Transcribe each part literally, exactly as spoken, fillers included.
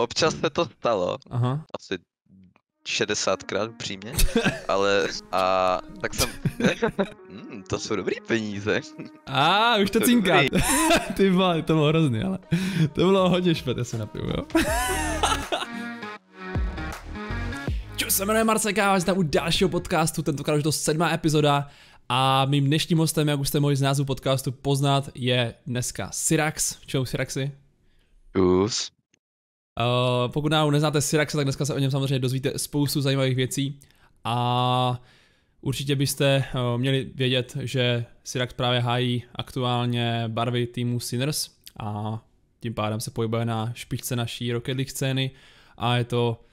Občas se to stalo. Aha. Asi šedesátkrát přímě, ale a tak jsem, hmm, to jsou dobrý peníze. A už to cinká. Ty vole, to bylo hrozný, ale to bylo hodně špatné, se napiju, jo. Čus, se jmenuji Marcek a vás tam u dalšího podcastu, tentokrát už to sedmá epizoda. A mým dnešním hostem, jak už jste mohli z názvu podcastu poznat, je dneska Syrax. Čau Syraxi. Čus. Uh, pokud nám neznáte Syraxe, tak dneska se o něm samozřejmě dozvíte spoustu zajímavých věcí a určitě byste uh, měli vědět, že Syrax právě hájí aktuálně barvy týmu Sinners a tím pádem se pohybuje na špičce naší Rocket League scény a je to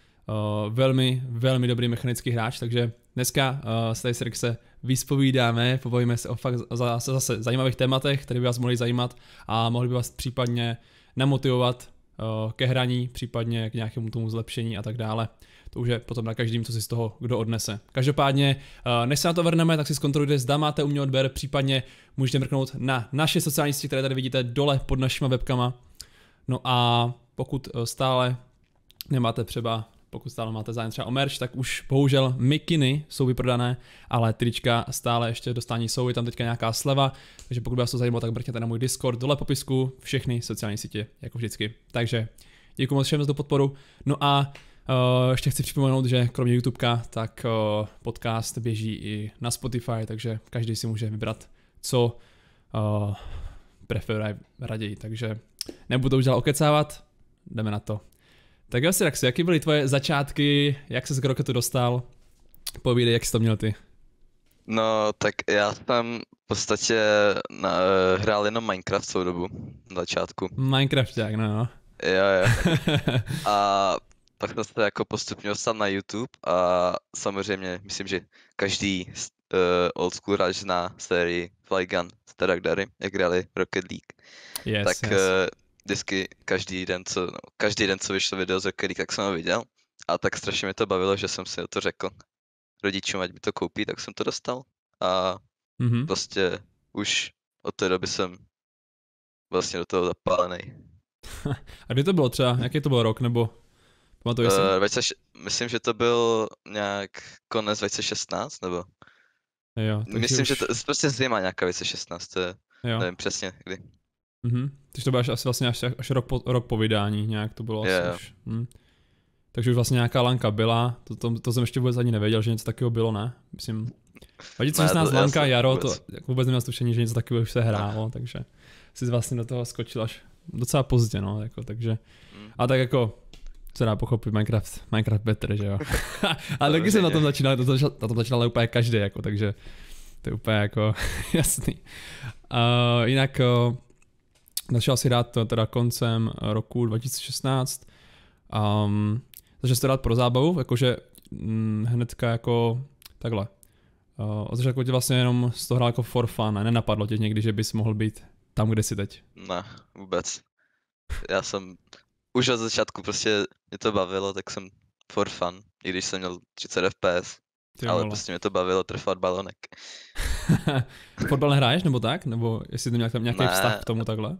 uh, velmi, velmi dobrý mechanický hráč, takže dneska uh, s tady Syraxe vyspovídáme, pobavíme se o fakt zase, zase zajímavých tématech, které by vás mohly zajímat a mohli by vás případně namotivovat ke hraní, případně k nějakému tomu zlepšení a tak dále. To už je potom na každém, co si z toho kdo odnese. Každopádně, než se na to vrneme, tak si zkontrolujte, zda máte u mě odběr, případně můžete mrknout na naše sociální sítě, které tady vidíte dole pod našima webkama. No a pokud stále nemáte třeba, pokud stále máte zájem třeba o merch, tak už bohužel mikiny jsou vyprodané, ale trička stále ještě dostání jsou, je tam teďka nějaká sleva, takže pokud vás to zajímalo, tak mrkněte na můj Discord, dole popisku, všechny sociální sítě, jako vždycky. Takže děkuji moc všem za podporu. No a uh, ještě chci připomenout, že kromě YouTubeka, tak uh, podcast běží i na Spotify, takže každý si může vybrat, co uh, preferuje raději, takže nebudu to už dál okecávat, jdeme na to. Tak jo, Syraxi, jaké byly tvoje začátky, jak ses k Rocketu dostal? Povídej, jak jsi to měl ty? No, tak já tam v podstatě na, hrál jenom Minecraft celou dobu, na začátku. Minecraft, jak no, no. Jo, jo. A pak jsem se jako postupně dostal na YouTube a samozřejmě, myslím, že každý uh, oldschool hráč zná sérii Flygun z Teragdary, jak hráli Rocket League. Yes, tak, yes. Uh, Vždycky každý den, co, no, každý den, co vyšlo video z Rocket League, tak jsem ho viděl. A tak strašně mi to bavilo, že jsem si o to řekl rodičům, ať mi to koupí, tak jsem to dostal. A mm-hmm. prostě už od té doby jsem vlastně do toho zapálený. A kdy to bylo třeba? Jaký to byl rok? Nebo pamatuješ si? Uh, myslím, že to byl nějak konec dvacet šestnáct, nebo? Jo, myslím, už... že to prostě zima nějaká dvacet šestnáct, to je, nevím přesně kdy. Mhm, takže to bylo asi vlastně až, až rok, po, rok po vydání, nějak to bylo asi yeah. už. Hm. Takže už vlastně nějaká lanka byla, to, to, to jsem ještě vůbec ani nevěděl, že něco takového bylo, ne? Myslím, dvacet šestnáct lanka, jaro, vůbec. To vůbec neměl tušení, že něco takového už se hrálo, takže jsi vlastně do toho skočil až docela pozdě, no, jako, takže. Mm. A tak jako, co dá pochopit, Minecraft, Minecraft better, že jo? Ale taky jsem na tom začínal, to, na tom začínal úplně každý, jako, takže to je úplně jako jasný. Uh, jinak, uh, začal si dát teda koncem roku dva tisíce šestnáct, um, začal si dát pro zábavu, jakože hm, hnedka jako takhle. Uh, od začátku tě vlastně jenom z toho hrál jako for fun a nenapadlo tě někdy, že bys mohl být tam, kde jsi teď? Ne, vůbec. Já jsem už od začátku prostě mě to bavilo, tak jsem for fun, i když jsem měl třicet F P S, ale prostě mě to bavilo trefovat balonek. Fotbal nehraješ nebo tak? Nebo jestli to měl tam nějaký ne. vztah k tomu takhle?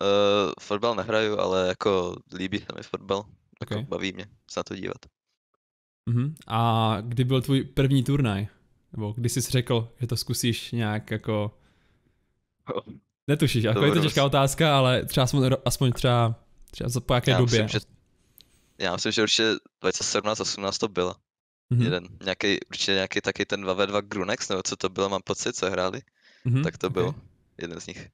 Uh, fotbal nehraju, ale jako líbí se mi fotbal, okay. Jako baví mě se na to dívat. Uh-huh. A kdy byl tvůj první turnaj? Nebo kdy jsi řekl, že to zkusíš nějak jako... Oh. Netušíš, jako je to těžká otázka, ale třeba aspoň, aspoň třeba, třeba po jaké já době? Myslím, že... Já myslím, že určitě dvacet sedmnáct osmnáct to bylo. Uh-huh. Jeden, nějaký, určitě nějaký taky ten dva na dva Grunex, nebo co to bylo, mám pocit, co hráli, uh-huh. tak to okay. byl jeden z nich.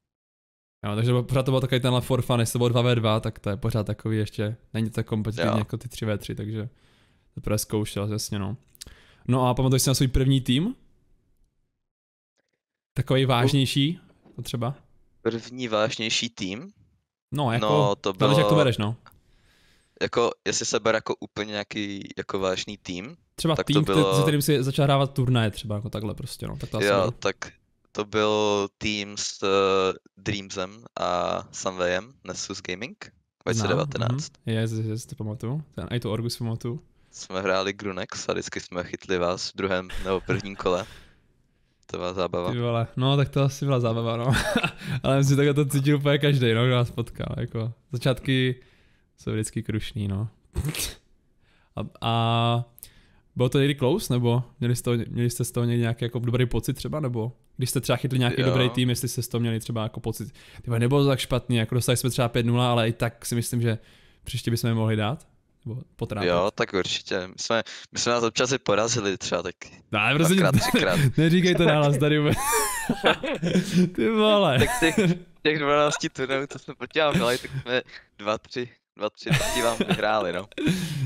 Jo, takže pořád to byl takový tenhle for fun, jestli to bylo dva na dva, tak to je pořád takový ještě, není to tak kompetitivní jako ty tři na tři, takže to právě zkoušel, jasně no. No a pamatuješ si na svůj první tým? Takový vážnější, to třeba? První vážnější tým? No, jako, no, to bylo... jak to bereš, no. Jako, jestli se bere jako úplně nějaký jako vážný tým? Třeba tak tým, to bylo... se kterým si začal hrávat turnaje třeba, jako takhle prostě, no. Tak to jo, asi... tak... To byl tým s uh, Dreamsem a Sunwayem, Nessus Gaming, dvacet devatenáct. Yes, yes, to pamatuju, ten i to Orgus pamatuju. Jsme hráli Grunex a vždycky jsme chytli vás v druhém nebo prvním kole. To byla zábava. Ty vole, no tak to asi byla zábava, no. Ale myslím, že takhle to cítil úplně každý, no, kdo nás potkal, jako. Začátky Jsou vždycky krušný, no. A, a bylo to někdy close, nebo měli jste, měli jste z toho někdy nějaký jako dobrý pocit třeba, nebo když jste třeba chytli nějaký jo. dobrý tým, jestli jste z toho měli třeba jako pocit, tyba nebylo to tak špatný, jako dostali jsme třeba pět nula, ale i tak si myslím, že příště bychom je mohli dát, nebo potrápit. Jo, tak určitě, my jsme, my jsme nás občas i porazili třeba taky. Ne, prosím, neříkej to nahlas tady vůbec. Ty vole. Tak těch, těch dvanácti turnů, co jsme potělali, tak jsme dva, tři. Dva, tři taky vám vyhráli, no.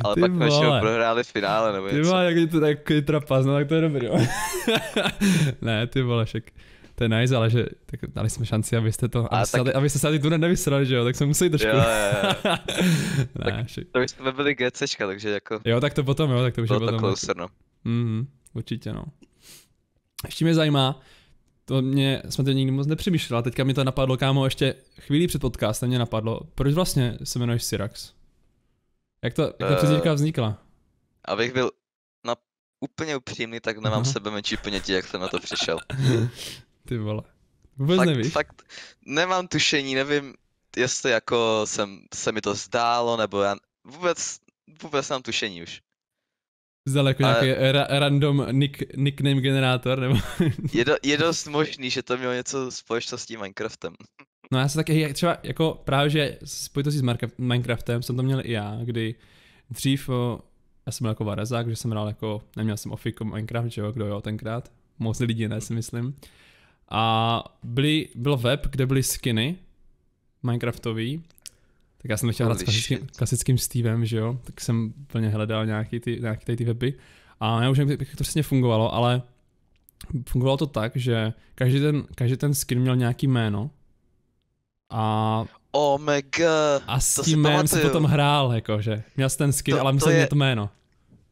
Ale ty pak konečně prohráli v finále, nebo něco. Ty vole, jak je to takový trapas, no tak to je dobrý, jo. Ne, ty vole, však to je nice, ale že tak dali jsme šanci, abyste to, abyste tak... aby se na ty turné nevysrali, že jo, tak jsme museli trošku. Jo, jo, jo. Ne, tak však. To už jsme byli GCčka, takže jako. Jo, tak to potom, jo, tak to už bylo je potom. To closer, no. Mhm, určitě, no. Ještě mě zajímá, to mě, jsme to nikdy moc nepřemýšlela, teďka mi to napadlo, kámo, ještě chvíli před podcastem mě napadlo, proč vlastně se jmenuješ Syrax? Jak to, jak ta uh, přezdívka vznikla? Abych byl na, úplně upřímný, tak nemám uh-huh. sebe menší ponětí, jak jsem na to přišel. Ty vole, vůbec fakt, nevíš? Fakt, nemám tušení, nevím, jestli jako jsem, se mi to zdálo, nebo já vůbec, vůbec nemám tušení už. Zdal jako ale... nějaký ra random nick nickname generátor, nebo... je, do, je dost možný, že to mělo něco společného s tím Minecraftem. No já se taky třeba jako právě, že spojitosti s Minecraftem jsem to měl i já, kdy dřív, o, já jsem byl jako varazák, že jsem hrál jako, neměl jsem ofiko Minecraft, že jo, kdo jo tenkrát, moc lidí ne, si myslím. A byli, byl web, kde byly skiny Minecraftový. Tak já jsem chtěl hrát s klasickým, klasickým Stevem, že jo, tak jsem plně hledal nějaký ty, nějaký ty, ty weby a já už nevím, jak to přesně fungovalo, ale fungovalo to tak, že každý ten, každý ten skin měl nějaký jméno a oh my God, a s tím jménem jsem potom hrál, jakože měl jsem ten skin, to, ale musel mít to jméno.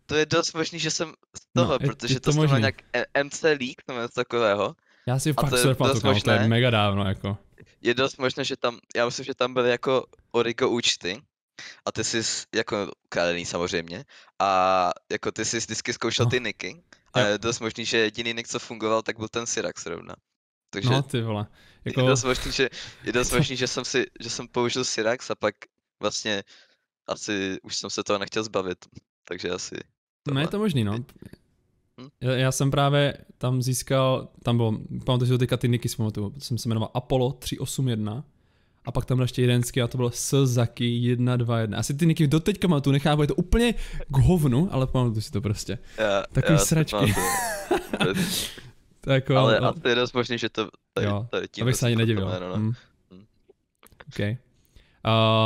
To je dost možný, že jsem z toho, no, protože je, je to, to jsem měl nějak M C League nebo něco takového. Já si fakt surfatu, to je mega dávno, jako. Je dost možné, že tam, já myslím, že tam byly jako Origo účty a ty jsi jako ukradený samozřejmě a jako ty jsi vždycky zkoušel no. ty nicky a je dost možný, že jediný nick, co fungoval, tak byl ten Syrax rovna. Takže no ty vole. Jako... Je dost možný, že, je dost možný, že, jsem si, že jsem použil Syrax a pak vlastně asi už jsem se toho nechtěl zbavit, takže asi... No je to možný, no. Hm? Já, já jsem právě tam získal, tam bylo, pamatuju si to teďka ty nicky, jsem se jmenoval Apollo tři osm jedna a pak tam byl ještě jeden skin a to byl Slzaki jedna dva jedna. Asi ty nicky doteďka mám tu nechápu, je to úplně k hovnu, ale pamatuju si to prostě. Já, takový já sračky. Tako, ale a to je dost možný, že to tady, jo, tady tím abych se ani nedivil. No. Hmm. Hmm. Okay.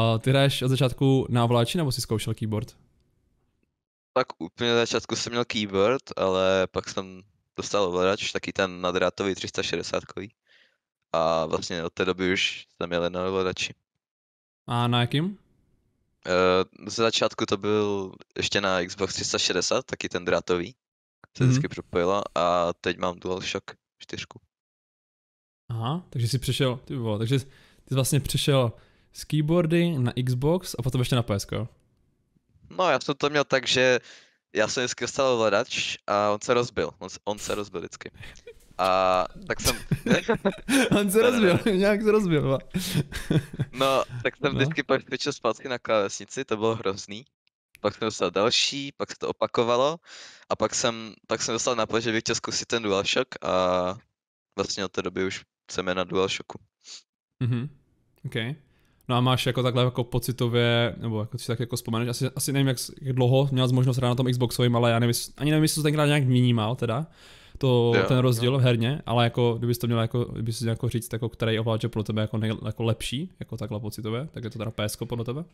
Uh, ty hraješ od začátku na ovláči nebo jsi zkoušel keyboard? Tak úplně na začátku jsem měl keyboard, ale pak jsem dostal ovladač, taky ten nadrátový tři sta šedesátkový. A vlastně od té doby už jsem měl na ovladači. A na jakým? Uh, ze začátku to byl ještě na Xbox tři sta šedesát, taky ten drátový. Se mm-hmm. vždycky propojila a teď mám DualShock čtyři. Aha, takže jsi přišel, ty vole, takže jsi vlastně přišel z keyboardy na Xbox a potom ještě na P S. No já jsem to měl tak, že já jsem vždycky dostal ovladač a on se rozbil, on se, on se rozbil vždycky. A tak jsem... on se rozbil, nějak se rozbil. No, tak jsem vždycky pak skočil zpátky na klávesnici, to bylo hrozný. Pak jsem dostal další, pak se to opakovalo a pak jsem, pak jsem dostal nápad, že bych chtěl zkusit ten DualShock a vlastně od té doby už jsem na DualShocku. Mhm, ok. No a máš jako takhle jako pocitově, nebo jako si tak jako vzpomeneš, asi, asi nevím jak, jak dlouho měl možnost hrát na tom Xboxovým, ale já nevím, ani nevím, jestli to tenkrát nějak vnímal teda, to, jo, ten rozdíl jo. herně, ale jako kdybys to měl jako, kdybys měl jako říct, jako, který ovláč je pro tebe jako, nej, jako lepší, jako takhle pocitově, tak je to teda P S ko podle tebe?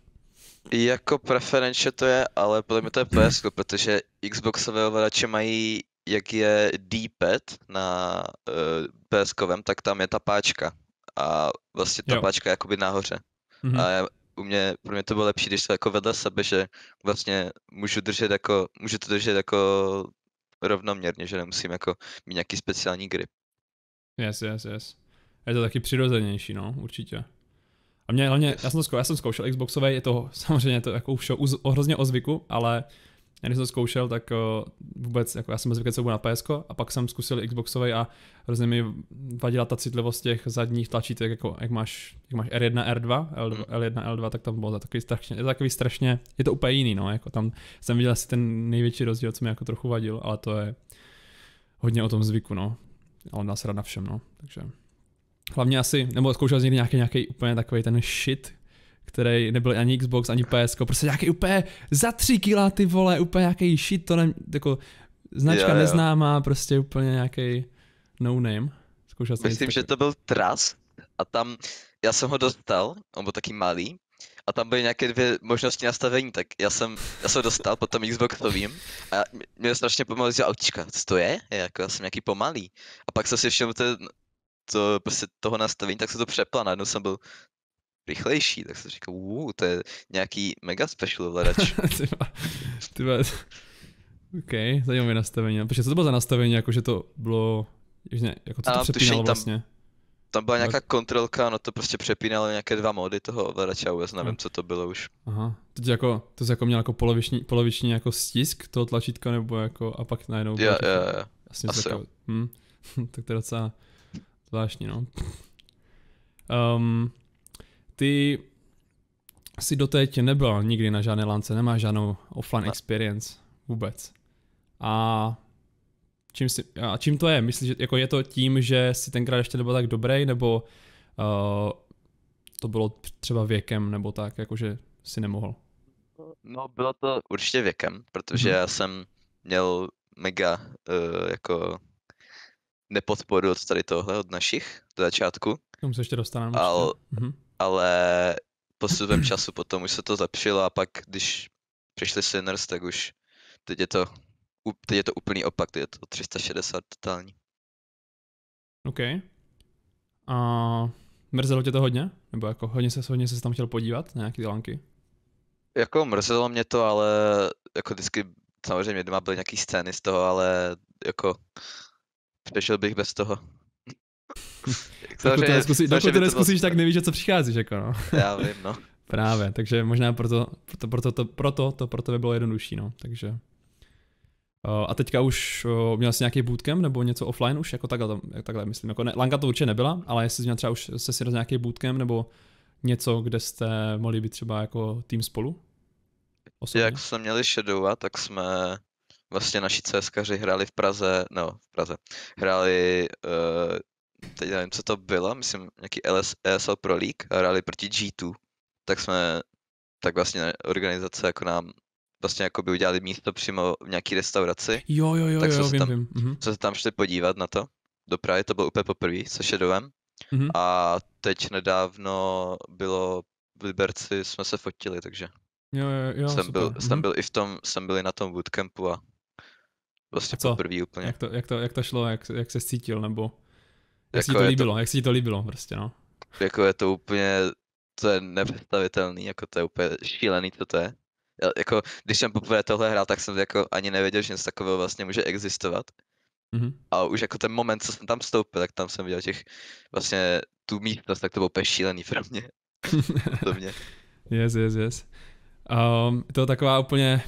Jako preference to je, ale podle mě to je P S ko, protože Xboxové ovláče mají, jak je D-pad na uh, P S kovém, tak tam je ta páčka a vlastně ta jo. páčka je jakoby nahoře. Mm-hmm. A u mě, pro mě to bylo lepší, když to jako vedle sebe, že vlastně můžu držet jako, můžu to držet jako rovnoměrně, že nemusím jako mít nějaký speciální grip. Yes, yes, yes. Je to taky přirozenější, no, určitě. A mě hlavně, yes. já, jsem to zkoušel, já jsem zkoušel Xboxové, je to samozřejmě to jako už o, o, hrozně o zvyku, ale Já když jsem to zkoušel, tak uh, vůbec, jako já jsem zvyklý, co bude na P S, a pak jsem zkusil Xboxový a hrozně mi vadila ta citlivost těch zadních tlačítek, jako jak máš, jak máš R jedna, R dva, L jedna, L dva, tak tam bylo takový strašně, je to takový strašně, je to úplně jiný, no, jako tam jsem viděl asi ten největší rozdíl, co mi jako trochu vadil, ale to je hodně o tom zvyku, no, ale dá se rád na všem, no, takže hlavně asi, nebo zkoušel jsem někdy nějaký, nějaký úplně takový ten shit, který nebyl ani Xbox, ani P S, prostě nějaký úplně za tři kila, ty vole, úplně nějaký shit, to ne, jako značka jo, jo. neznámá, prostě úplně nějaký no name. Zkoušel jsem Myslím, že to byl Tras a tam, já jsem ho dostal, on byl taky malý a tam byly nějaké dvě možnosti nastavení, tak já jsem, já jsem dostal, potom Xboxovým a mě strašně pomalu říkal, autíčka, co to je? je jako, já jsem nějaký pomalý a pak jsem si všiml to, to, prostě toho nastavení, tak se to přepla, najednou jsem byl rychlejší, tak jsem říkal, uuu, to je nějaký mega special ovladač. Ty vole, ok, zajímavé nastavení, protože co to bylo za nastavení, jakože to bylo, jako co to a, přepínalo tušení, vlastně? Tam, tam byla nějaká kontrolka, no to prostě přepínalo nějaké dva mody toho ovladača, já nevím, co to bylo už. Aha, to jsi jako, to jsi jako měl jako poloviční, poloviční jako stisk toho tlačítka, nebo jako, a pak najednou bylo. Jo, jo, jo, asi jo. Hm, tak to je docela zvláštní, no. Um, Ty jsi doteď nebyl nikdy na žádné lance, nemáš žádnou offline experience vůbec. A čím, si, a čím to je? Myslíš, že jako je to tím, že jsi tenkrát ještě nebyl tak dobrý, nebo uh, to bylo třeba věkem, nebo tak, jakože jsi nemohl? No bylo to určitě věkem, protože hmm. já jsem měl mega uh, jako nepodporu od tady tohle, od našich, do začátku. K tomu se ještě dostaneme. Ale... ale postupem času potom už se to zlepšilo a pak když přišli Sinners, tak už teď je to, teď je to úplný opak, teď je to tři sta šedesát totální. OK. A mrzelo tě to hodně? Nebo jako hodně se hodně se tam chtěl podívat na nějaké lanky? Jako mrzelo mě to, ale jako vždycky samozřejmě doma byly nějaký scény z toho, ale jako přešel bych bez toho. Dokud to neskusíš, dokud to neskusíš tak nevíš, co přicházíš, jako no. Já vím, no. Právě, takže možná proto, proto, proto, proto, proto to pro tebe bylo jednodušší, no, takže. Uh, a teďka už uh, měl jsi nějaký bootcamp nebo něco offline už, jako takhle, takhle myslím, jako ne, Lanka to určitě nebyla, ale jestli jsi měl třeba už se si roz nějaký bootcamp nebo něco, kde jste mohli být třeba jako tým spolu? Osobně? Jak jsme měli Shadowa, tak jsme vlastně naši CSkaři hráli v Praze, no v Praze, hráli uh, teď nevím, co to bylo, myslím nějaký E S L Pro League a hráli proti G dva, tak jsme, tak vlastně organizace jako nám vlastně jako by udělali místo přímo v nějaký restauraci. Jo, jo, jo, tak jo, jo, se vím, tam, vím. Mhm. jsme se tam šli podívat na to, do Prahy, to bylo úplně poprvé se Shadowem mhm. a teď nedávno bylo v Liberci, jsme se fotili, takže jo, jo, jo, jsem, byl, jsem mhm. byl i v tom, jsem byl i na tom bootcampu a vlastně poprvé úplně. Jak to, jak, to, jak to šlo, jak, jak se cítil, nebo? Jak jako si to líbilo, to, jak si to líbilo prostě, no. Jako je to úplně, to je nepředstavitelný, jako to je úplně šílený, to to je. Já, jako, když jsem poprvé tohle hrál, tak jsem jako ani nevěděl, že něco takového vlastně může existovat. Mm-hmm. A už jako ten moment, co jsem tam vstoupil, tak tam jsem viděl těch, vlastně tu místnost, tak to bylo úplně šílený pro mě. To mě. Yes, yes, yes. Um, to je taková úplně,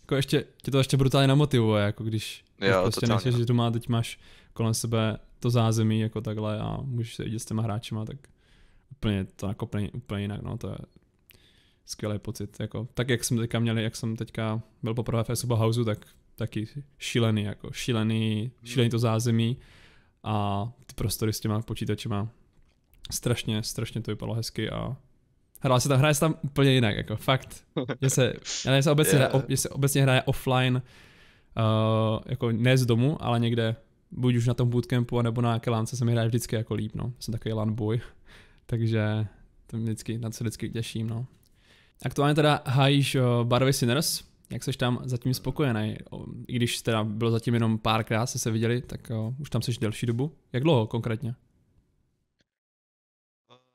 jako ještě, tě to ještě brutálně namotivuje, jako když, když jo, prostě nechceš, že tu má, teď máš kolem sebe to zázemí jako takhle a můžeš se jít s těma hráčima, tak úplně to jako úplně, úplně jinak, no to je skvělý pocit, jako tak jak jsme teďka měli, jak jsem teďka byl poprvé v Esuba Houseu, tak taky šílený, jako šílený, šílený to zázemí a ty prostory s těma počítačima, strašně, strašně to vypadalo hezky a hraje se tam, hraje se tam úplně jinak, jako fakt, že se, já se obecně, yeah. hraje, že se obecně hraje offline, uh, jako ne z domu, ale někde buď už na tom bootcampu, nebo na nějaké lance se mi hraje vždycky jako líp, no. Jsem takový lan boy, takže to vždycky, na to se vždycky těším, no. Aktuálně teda hájíš barvy Sinners, jak seš tam zatím spokojený? I když teda bylo zatím jenom párkrát, jste se viděli, tak jo, už tam seš delší dobu. Jak dlouho konkrétně?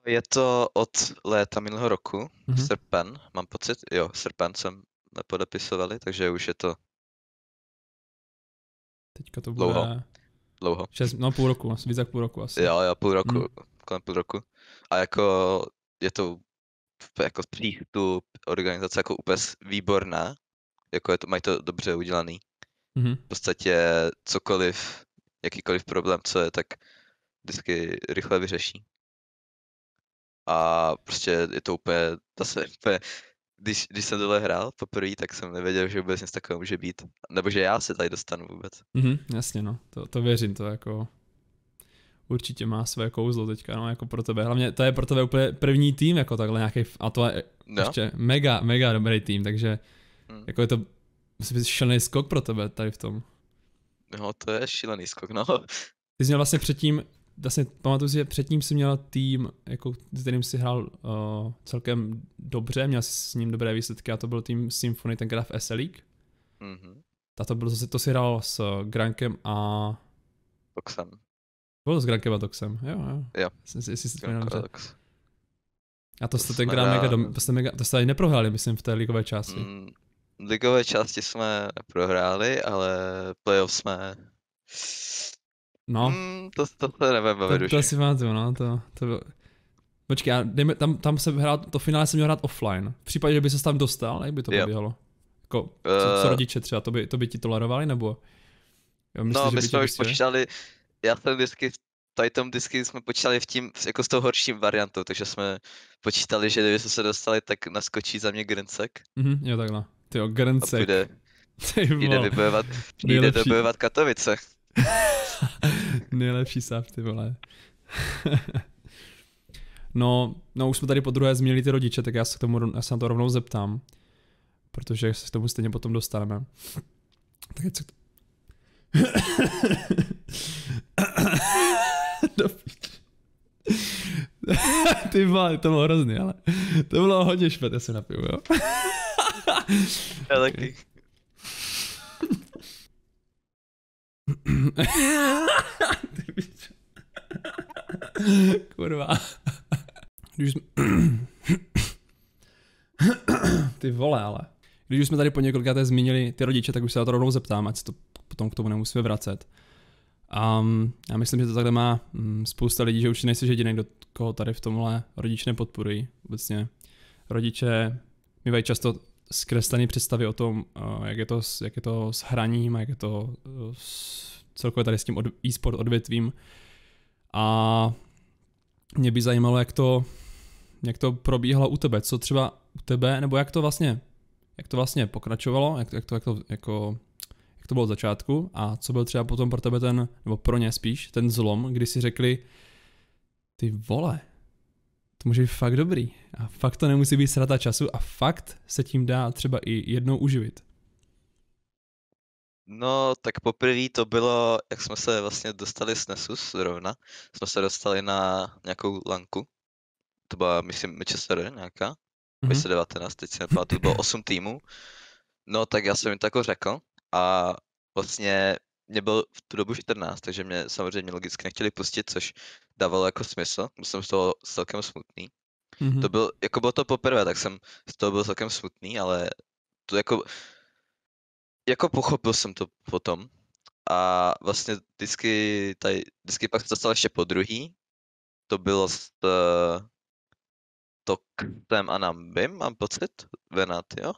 Je to od léta minulého roku, mm-hmm. srpen, mám pocit, jo, srpen jsem nepodepisovali, takže už je to... Teďka to bude... Dlouho. Dlouho. Šest, no půl roku, asi, víc jak půl roku asi. Jo, jo, půl roku, hmm. kolem půl roku. A jako je to jako přístup organizace jako úplně výborná. jako je to, mají to dobře udělaný. Mm-hmm. V podstatě cokoliv, jakýkoliv problém, co je, tak vždycky rychle vyřeší. A prostě je to úplně, zase úplně, když, když jsem tohle hrál poprvé, tak jsem nevěděl, že vůbec nic takového může být. Nebo že já se tady dostanu vůbec. Mm-hmm, jasně no, to, to věřím, to jako určitě má své kouzlo teďka, no jako pro tebe. Hlavně to je pro tebe úplně první tým jako takhle nějaký, a to je no. ještě mega, mega dobrý tým, takže mm. jako je to šílený skok pro tebe tady v tom. No to je šílený skok, no. Ty jsi měl vlastně předtím, vlastně pamatuju si, že předtím jsi měl tým, jako, s kterým jsi hrál uh, celkem dobře, měl jsi s ním dobré výsledky a to byl tým Symphony, tenkrát v S L League. Mm-hmm. A to byl zase, to si hrál s Grankem a... Toxem. Bylo s Grankem a Toxem, jo, jo. Jo. Jestli si to dobře. A to jste tenkrát mega, dom... to jste mega, to jste tady neprohráli, myslím, v té ligové části. Mm, ligové části jsme prohráli, ale playoff jsme... No. Mm, to, to, to nevím, baví duši. To, to si pamatuju, no, to, to bylo... Počkej, já dejme, tam, tam se hrál, to finále jsem měl hrát offline. V případě, že by se tam dostal, jak by to probíhalo? Jako, uh... co, co rodiče třeba, to by, to by ti tolerovali, nebo? Já myslím, no, my jsme už počítali, já jsem vždycky, tady tom vždycky jsme počítali v tím, jako s tou horším variantou, takže jsme počítali, že kdyby jsme se dostali, tak naskočí za mě Grancek. Mhm, jo takhle. Tyjo, Grancek. Jde vybojovat Katovice. Nejlepší sav, ty vole. no, no už jsme tady po druhé zmínili ty rodiče, tak já se, k tomu, já se na to rovnou zeptám. Protože se k tomu stejně potom dostaneme. Tak co... ty vole, to bylo hrozný, ale to bylo hodně špet, já se napiju, jo? Já taky. Kurva. Když jsme... Ty vole, ale. Když už jsme tady po několikáté zmínili ty rodiče, tak už se na to rovnou zeptám, ať se to potom k tomu nemusíme vracet. Um, já myslím, že to takhle má um, spousta lidí, že určitě nejsi jediný, do koho tady v tomhle rodiče nepodporují. Obecně rodiče mývají často zkreslené představy o tom, uh, jak, je to, jak je to s hraním, jak je to uh, celkově tady s tím od, e-sport odvětvím. A mě by zajímalo, jak to, jak to probíhalo u tebe, co třeba u tebe, nebo jak to vlastně, jak to vlastně pokračovalo, jak, jak to, jak to jako... Jak to bylo od začátku a co byl třeba potom pro tebe ten, nebo pro ně spíš, ten zlom, kdy si řekli ty vole, to může být fakt dobrý a fakt to nemusí být ztráta času a fakt se tím dá třeba i jednou uživit. No tak poprvé to bylo, jak jsme se vlastně dostali z Nessus zrovna, jsme se dostali na nějakou lanku, to byla myslím Manchester nějaká, mm-hmm. dvacet devatenáct, teď si nepamatuju, bylo osm týmů, no tak já jsem jim to jako řekl. A vlastně mě byl v tu dobu čtrnáct, takže mě samozřejmě logicky nechtěli pustit, což dávalo jako smysl. Byl jsem z toho celkem smutný. Mm-hmm. To byl, jako bylo to poprvé, tak jsem z toho byl celkem smutný, ale to jako, jako pochopil jsem to potom. A vlastně vždycky, tady, vždycky pak se dostal ještě po druhý. To bylo s uh, Toxem a Nambim, mám pocit, Venat, jo?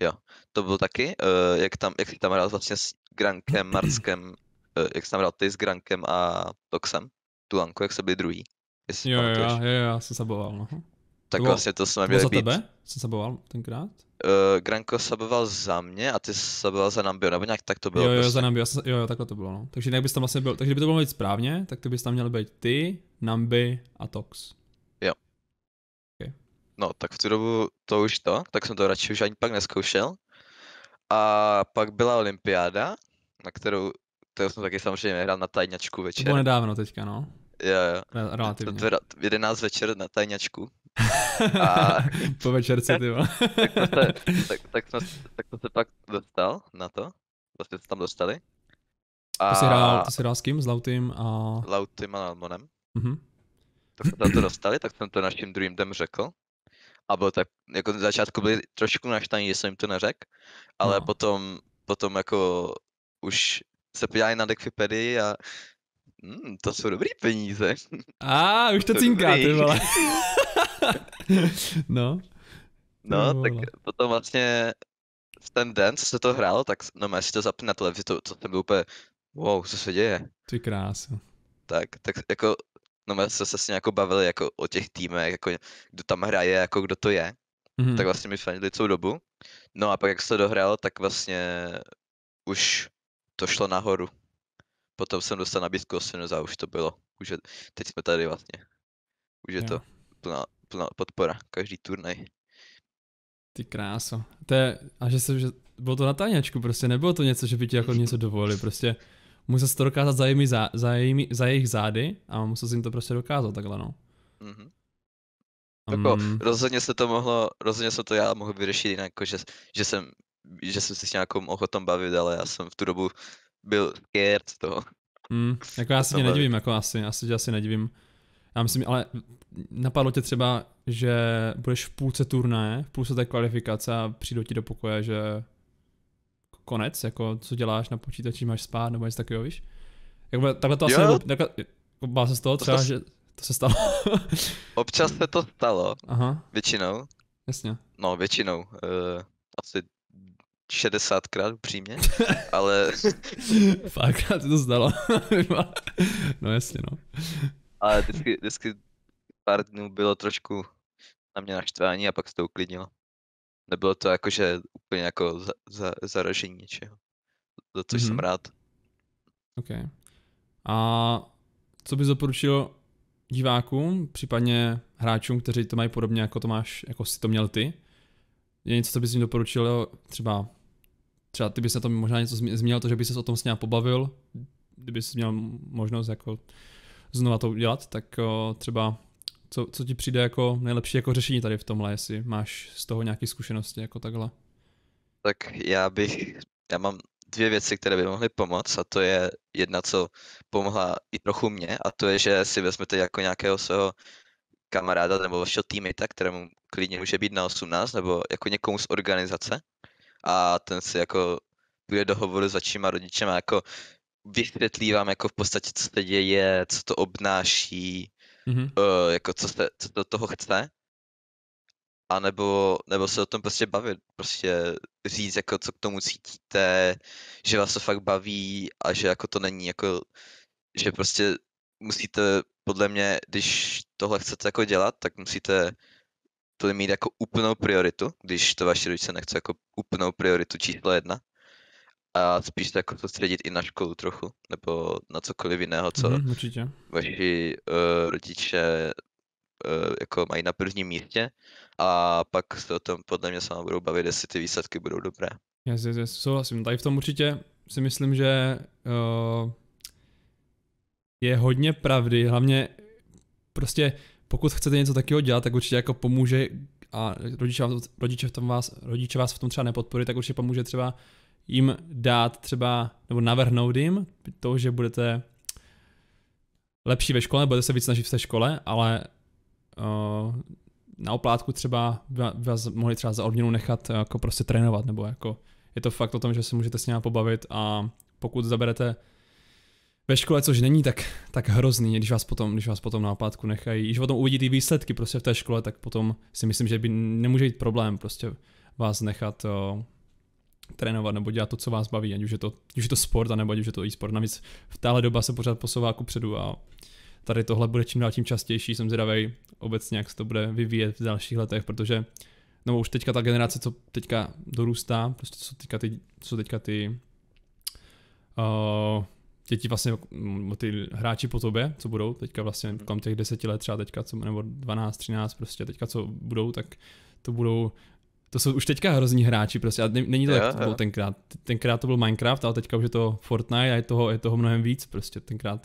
Jo, to bylo taky, uh, jak tam, jak jsi tam hrál vlastně s Grankem, Marskem, uh, jak jsi tam hrál ty s Grankem a Toxem, tu lanku, jak se byli druhý, jestli jo, jo, jo, já jsem saboval, no. Tak to vlastně to jsme měli být. To za tebe? Jsem saboval tenkrát? Uh, Granko saboval za mě a ty saboval za Nambio, nebo nějak tak to bylo. Jo, jo, prostě. Za Nambio, jo, jo, takhle to bylo, no. Takže jinak bys tam vlastně byl, takže by to bylo být správně, tak ty bys tam měl být ty, Nambi a Tox. No, tak v tu dobu to už to, tak jsem to radši už ani pak neskoušel. A pak byla Olimpiáda, na kterou, kterou jsem taky samozřejmě hrál na tajňačku večer. To bylo nedávno teďka, no. Jo, jo. Relativně. To, to, to, jedenáct večer na tajňačku. A... po večerce, ty vole. tak, se, tak, tak, jsme, tak to se pak dostal na to, vlastně se tam dostali. A... To jsi hrál, to jsi hrál s kým? S Lautým a... Lautým a Nalmonem. Mhm. Tak jsme tam to dostali, tak jsem to naším druhým dem řekl. A bylo tak, jako na začátku byli trošku naštvaní, že jsem jim to neřekl, ale no. potom, potom jako už se podívali na Decfipedii a hmm, to jsou dobrý peníze. A už to cinká, ty vole. No. No, tak potom vlastně ten den, co se to hrálo, tak no, já si to zapnu na televizi, to, to bylo úplně wow, co se děje. Ty krásu. Tak, tak jako, no my jsme se s ním jako bavili jako o těch týmech, jako kdo tam hraje, jako kdo to je. Mm-hmm. Tak vlastně mi fandili celou dobu. No a pak jak se to dohrálo, tak vlastně už to šlo nahoru. Potom jsem dostal nabídku o Sinners a už to bylo. Už je, teď jsme tady vlastně. Už je jo. To plná, plná podpora, každý turnaj. Ty kráso. To je, a že se, že bylo to na tajňačku prostě, nebylo to něco, že by ti jako něco dovolili, prostě musel jsi to dokázat za, jimi, za, za, jimi, za jejich zády a musel jsi jim to prostě dokázat takhle, no. Mm-hmm. Tako, um... rozhodně se to mohlo, rozhodně se to já mohl vyřešit jinak, jako že, že jsem, že jsem se s nějakou mohl o tom bavit, ale já jsem v tu dobu byl scared z toho. Mm, jako já se tě nedivím, jako asi, asi tě asi nedivím. Já myslím, ale napadlo tě třeba, že budeš v půlce turnaje, v půlce té kvalifikace a přijdu ti do pokoje, že konec, jako co děláš na počítači, máš spát nebo něco takového, víš? Jakoby, takhle to asi nebylo, takhle, bál se z toho třeba, to, že to se stalo. Občas se to stalo, aha. Většinou. Jasně. No většinou, uh, asi šedesátkrát upřímně, ale... Párkrát se to stalo, no jasně no. Ale vždycky, vždycky pár dnů bylo trošku na mě naštvání a pak se to uklidnilo. Nebylo to jakože úplně jako za, za, zaražení něčeho, za což mm-hmm. jsem rád. OK. A co bys doporučil divákům, případně hráčům, kteří to mají podobně jako to máš, jako jsi to měl ty? Je něco, co bys jim doporučil, třeba, třeba ty bys na tom možná něco změnil, to, že bys se o tom s ním pobavil, kdyby jsi měl možnost jako znova to udělat, tak o, třeba co, co ti přijde jako nejlepší jako řešení tady v tomhle, jestli máš z toho nějaké zkušenosti jako takhle? Tak já bych, já mám dvě věci, které by mohly pomoct a to je jedna, co pomohla i trochu mě a to je, že si vezmete jako nějakého svého kamaráda nebo vašeho teammate, kterému klidně může být na osmnáct nebo jako někomu z organizace a ten si jako bude do hovoru s vašima rodičema jako vysvětlí vám jako v podstatě, co se děje, co to obnáší, mm-hmm. uh, jako co, se, co do toho chce. A nebo, nebo se o tom prostě bavit, prostě říct, jako co k tomu cítíte, že vás to fakt baví a že jako to není jako, že prostě musíte, podle mě, když tohle chcete jako dělat, tak musíte to mít jako úplnou prioritu, když to vaši rodiče nechce jako úplnou prioritu číslo jedna. A spíš to jako soustředit i na školu trochu, nebo na cokoliv jiného, co mm, vaši uh, rodiče uh, jako mají na prvním místě. A pak se o tom podle mě sama budou bavit, jestli ty výsledky budou dobré. Yes, yes, yes. Souhlasím. Tady v tom určitě si myslím, že uh, je hodně pravdy. Hlavně prostě pokud chcete něco takového dělat, tak určitě jako pomůže a rodiče, rodiče, v tom vás, rodiče vás v tom třeba nepodporují, tak určitě pomůže třeba jim dát třeba, nebo navrhnout jim to, že budete lepší ve škole, budete se víc snažit v té škole, ale uh, na oplátku třeba vás mohli třeba za odměnu nechat jako prostě trénovat, nebo jako je to fakt o tom, že se můžete s ním pobavit a pokud zaberete ve škole, což není tak, tak hrozný, když vás potom, když vás potom na oplátku nechají, když potom uvidí ty výsledky prostě v té škole, tak potom si myslím, že by nemůže být problém prostě vás nechat uh, trénovat nebo dělat to, co vás baví, ať už je to, už je to sport, anebo ať už je to e-sport. Navíc v téhle doba se pořád posouvá kupředu a tady tohle bude čím dál tím častější. Jsem zvědavý obecně, jak se to bude vyvíjet v dalších letech, protože no už teďka ta generace, co teďka dorůstá, prostě co teďka ty, co teďka ty uh, děti vlastně, ty hráči po tobě, co budou teďka vlastně kolem těch deseti let třeba teďka, co, nebo dvanáct, třináct prostě teďka, co budou, tak to budou to jsou už teďka hrozní hráči prostě, a není to, jak to bylo tenkrát. Tenkrát to byl Minecraft, ale teďka už je to Fortnite a je toho, je toho mnohem víc prostě. Tenkrát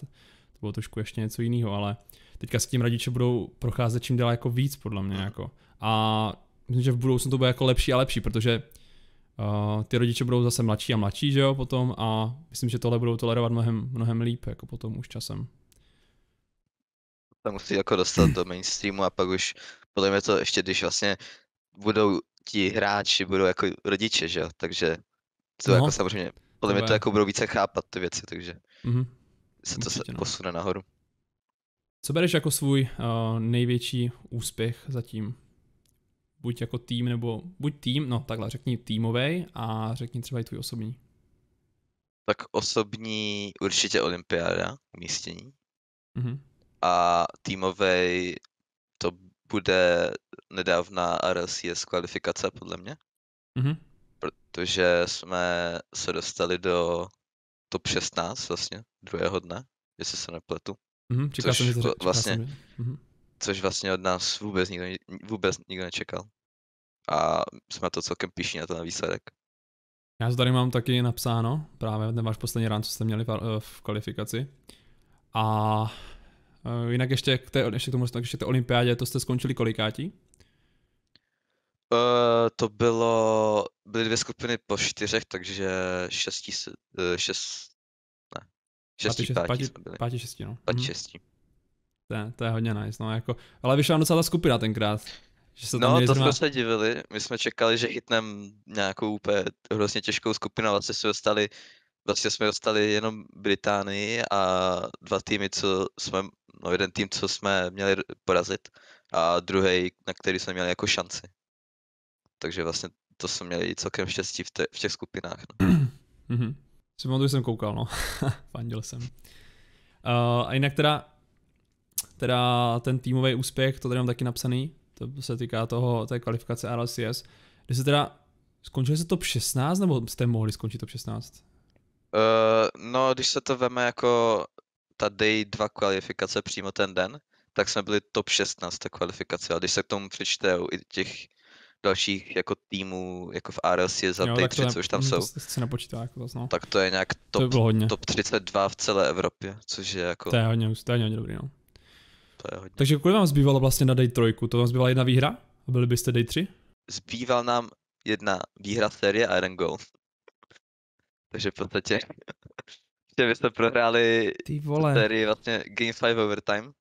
to bylo trošku ještě něco jiného, ale teďka s tím rodiče budou procházet čím dál jako víc, podle mě jako. A myslím, že v budoucnu to bude jako lepší a lepší, protože uh, ty rodiče budou zase mladší a mladší, že jo, potom a myslím, že tohle budou tolerovat mnohem, mnohem líp, jako potom už časem. Tam musí jako dostat do mainstreamu a pak už, podle mě to ještě, když vlastně budou ti hráči budou jako rodiče, že jo, takže to no, jako samozřejmě, podle mě to jako budou více chápat ty věci, takže mm-hmm. se to se no. posune nahoru. Co bereš jako svůj uh, největší úspěch zatím buď jako tým, nebo buď tým, no takhle, řekni týmovej a řekni třeba i tvůj osobní. Tak osobní určitě olympiáda, umístění. Mm-hmm. A týmovej to bude nedávná R L C S kvalifikace podle mě. Mm-hmm. Protože jsme se dostali do top šestnáct vlastně, druhého dne, jestli se nepletu. Mm-hmm, čeká což, jsem, vlastně, čeká mm-hmm. což vlastně od nás vůbec nikdo, vůbec nikdo nečekal. A jsme to celkem píšní na ten výsledek. Já to tady mám taky napsáno, právě ten váš poslední rán, co jste měli v kvalifikaci. A jinak ještě k té, ještě k tomu, ještě k té olympiádě, to jste skončili kolikátí? Uh, to bylo, byly dvě skupiny po čtyřech, takže šestí, šest, ne, šestí, šest, pátí, pátí, pátí šestí, no. Pátí šestí. To je, to je hodně nice, no jako, ale vyšla docela ta skupina tenkrát. Že se tam no, to zma... jsme se divili, my jsme čekali, že chytneme nějakou úplně hrozně těžkou skupinu, vlastně jsme dostali, vlastně jsme dostali jenom Británii a dva týmy, co jsme, no jeden tým, co jsme měli porazit a druhý, na který jsme měli jako šanci. Takže vlastně to jsme měli celkem štěstí v, te, v těch skupinách. No. Mhm. Si pamatuju, že jsem koukal, no. Fandil jsem. Uh, a jinak teda, teda ten týmový úspěch, to tady mám taky napsaný, to se týká toho, té kvalifikace R L C S. Kde se teda, skončili se top šestnáct, nebo jste mohli skončit top šestnáct? Uh, no, když se to veme jako ta day dva kvalifikace přímo ten den, tak jsme byli top šestnáct ta kvalifikace, a když se k tomu přičte i těch dalších jako týmů, jako v R L C S za day tři, co už tam jsou, se napočítá, jako to, no. Tak to je nějak top, to top třicet dva v celé Evropě, což je jako... To je hodně, to je hodně dobrý, no. To je hodně. Takže kolik vám zbývalo vlastně na day tři? To vám zbývala jedna výhra? A byli byste day tři? Zbýval nám jedna výhra série a jeden gol. Takže v podstatě, že vy jste prohráli sérii vlastně game five overtime.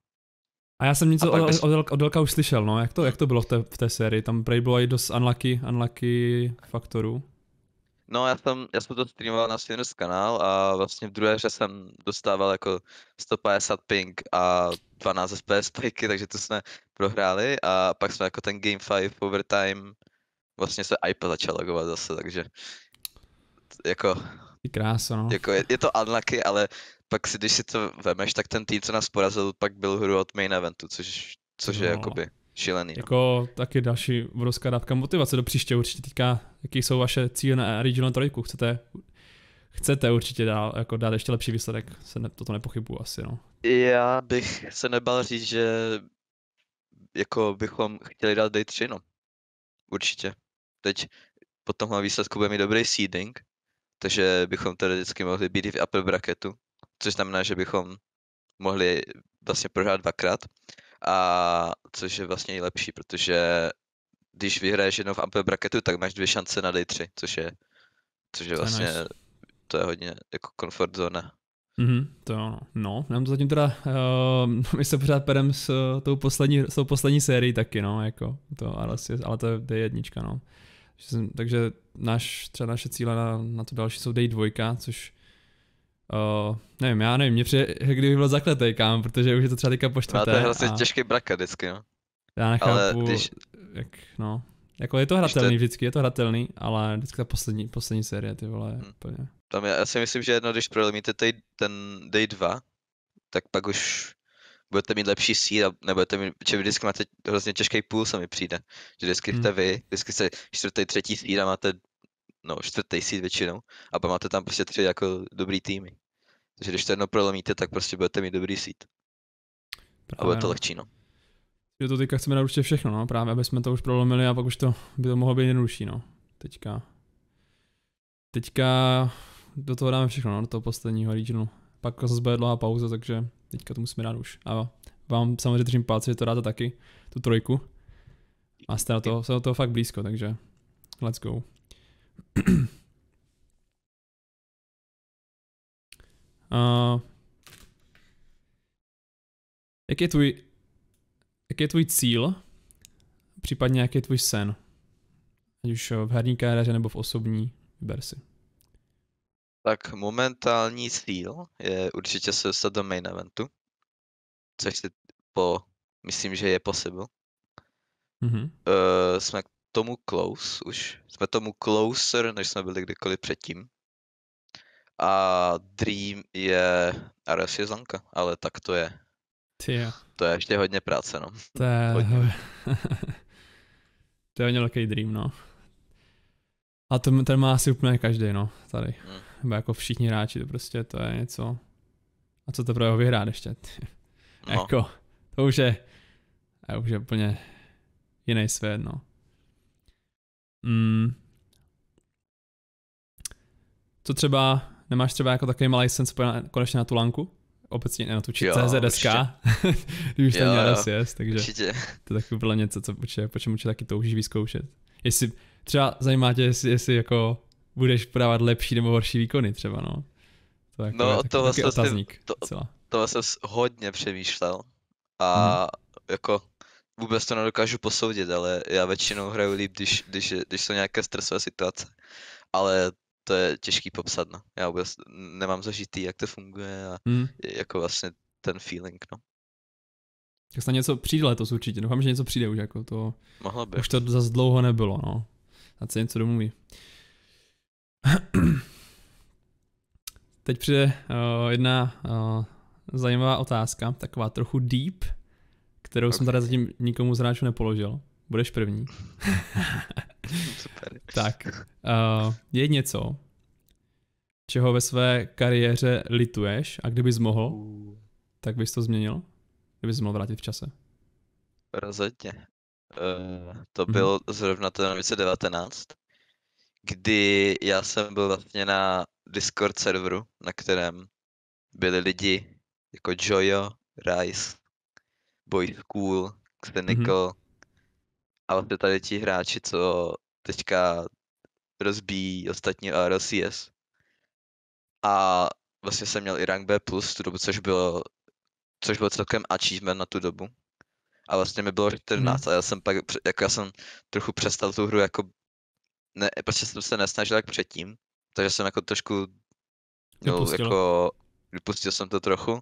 A já jsem něco od, bys... od, od Elka už slyšel, no, jak to, jak to bylo v té, v té sérii, tam prej bylo i dost unlucky, unlucky faktorů. No já jsem, já jsem to streamoval na Sinners kanál a vlastně v druhé hře jsem dostával jako sto padesát ping a dvanáct F P S spiky, takže to jsme prohráli a pak jsme jako ten game five overtime, vlastně se I P začal lagovat zase, takže jako... Ty krása, no. Jako je, je to unlucky, ale pak si, když si to vemeš, tak ten tým, co nás porazil, pak byl hru od main eventu, což, což je no, jakoby šilený. Jako no. Taky další obrovská dávka motivace do příště určitě týká, jaký jsou vaše cíle na Regional trojku. Chcete, chcete určitě dál, jako dát ještě lepší výsledek, se ne, toto nepochybuju asi, no. Já bych se nebal říct, že jako bychom chtěli dát day tři, no. Určitě. Teď po tomhle výsledku bude mít dobrý seeding, takže bychom tady vždycky mohli být i v upper bracketu. Což znamená, že bychom mohli vlastně prohrát dvakrát, a což je vlastně i lepší, protože když vyhraješ jednou v upper bracketu, tak máš dvě šance na day tři, což je, což je vlastně, nice. To je hodně jako comfort zóna. Mm-hmm, to jo, no. No, nám to zatím teda, uh, my se pořád perem s uh, tou poslední, s tou poslední sérií taky, no, jako to, ale, ale to je day jedna, no. Jsem, takže náš, třeba naše cíle na, na to další jsou day dva, což Uh, nevím, já nevím, mě přijde, kdyby bylo zakletej, kámo, protože už je to třeba teďka po čtvrté. To je hrozně a... těžký bracket vždycky, no. Já nechápu, když... jak, no, jako je to hratelný to... vždycky, je to hratelný, ale vždycky ta poslední, poslední série, ty vole, hmm. Úplně. Tam je, já si myslím, že jedno, když prolomíte ten day dva, tak pak už budete mít lepší seed, nebudete mít, že vždycky máte hrozně těžký půl, se mi přijde, že vždycky jste hmm. vy, vždycky jste čtvrtý, třetí seed a máte no, čtvrtý seed většinou, a pak máte tam prostě tři jako dobrý týmy. Takže když to jedno prolomíte, tak prostě budete mít dobrý seed. A bude to lehčí, no. Že to teďka chceme naručit všechno, no, právě, aby jsme to už prolomili a pak už to by to mohlo být jednodušší, no. Teďka. Teďka do toho dáme všechno, no, do toho posledního regionu. Pak zase bude dlouhá pauza, takže teďka to musíme dát už. A vám samozřejmě držím palce, že to dáte taky, tu trojku. A jste na to, jste na toho fakt blízko, takže let's go. Uh, jaký je tvůj, jaký je tvůj cíl, případně jaký je tvůj sen, ať už v herní kariéře nebo v osobní, vyber si. Tak momentální cíl je určitě se dostat do main eventu, což si po, myslím, že je possible. Mm-hmm. Uh, jsme k tomu close už. Jsme tomu closer, než jsme byli kdykoliv předtím. A Dream je R S Jezanka, ale tak to je. Tyjo. To je ještě hodně práce, no. To je hodně, to je hodně velký Dream, no. A ten, ten má asi úplně každý, no, tady. Mm. Nebo jako všichni hráči, to prostě to je něco. A co to pro jeho vyhrát ještě? No. Jako, to už je, to už je úplně jiný svět, no. Mm. Co třeba, nemáš třeba jako takový malý sen konečně na tu lanku? Obecně ne na tu či C Z S K, když už tam měl R L C S, takže určitě. To je tak bylo něco, co určitě, po čem určitě taky toužíš vyzkoušet. Jestli třeba zajímá tě, jestli, jestli jako budeš podávat lepší nebo horší výkony třeba, no. To je jako, no, to vlastně otazník. To, to vlastně hodně přemýšlel a hmm. jako vůbec to nedokážu posoudit, ale já většinou hraju líp, když, když, když jsou nějaké stresové situace, ale to je těžký popsat, no. Já vůbec nemám zažitý, jak to funguje a hmm. jako vlastně ten feeling, no. Tak snad něco přijde letos určitě, doufám, že něco přijde už jako to. Mohlo by. Už to zas dlouho nebylo, no. Ať se něco domluví. Teď přijde uh, jedna uh, zajímavá otázka, taková trochu deep, kterou okay. jsem tady zatím nikomu z hráčů nepoložil. Budeš první. Super. Tak, uh, je něco, čeho ve své kariéře lituješ a kdybys mohl, uh. tak bys to změnil? Kdybys mohl vrátit v čase? Rozhodně. Uh, to bylo mm-hmm. zrovna to dvacet devatenáct, kdy já jsem byl vlastně na Discord serveru, na kterém byli lidi jako Jojo, Rice, Boy Cool, Xenical, mm-hmm. ale to tady ti hráči, co teďka rozbíjí ostatní R L C S. A vlastně jsem měl i rank B plus, tu dobu, což bylo, což bylo celkem achievement na tu dobu. A vlastně mi bylo čtrnáct hmm. a já jsem pak, jako já jsem trochu přestal tu hru, jako, ne, prostě jsem se nesnažil jak předtím, takže jsem jako trošku, no, jako, vypustil jsem to trochu.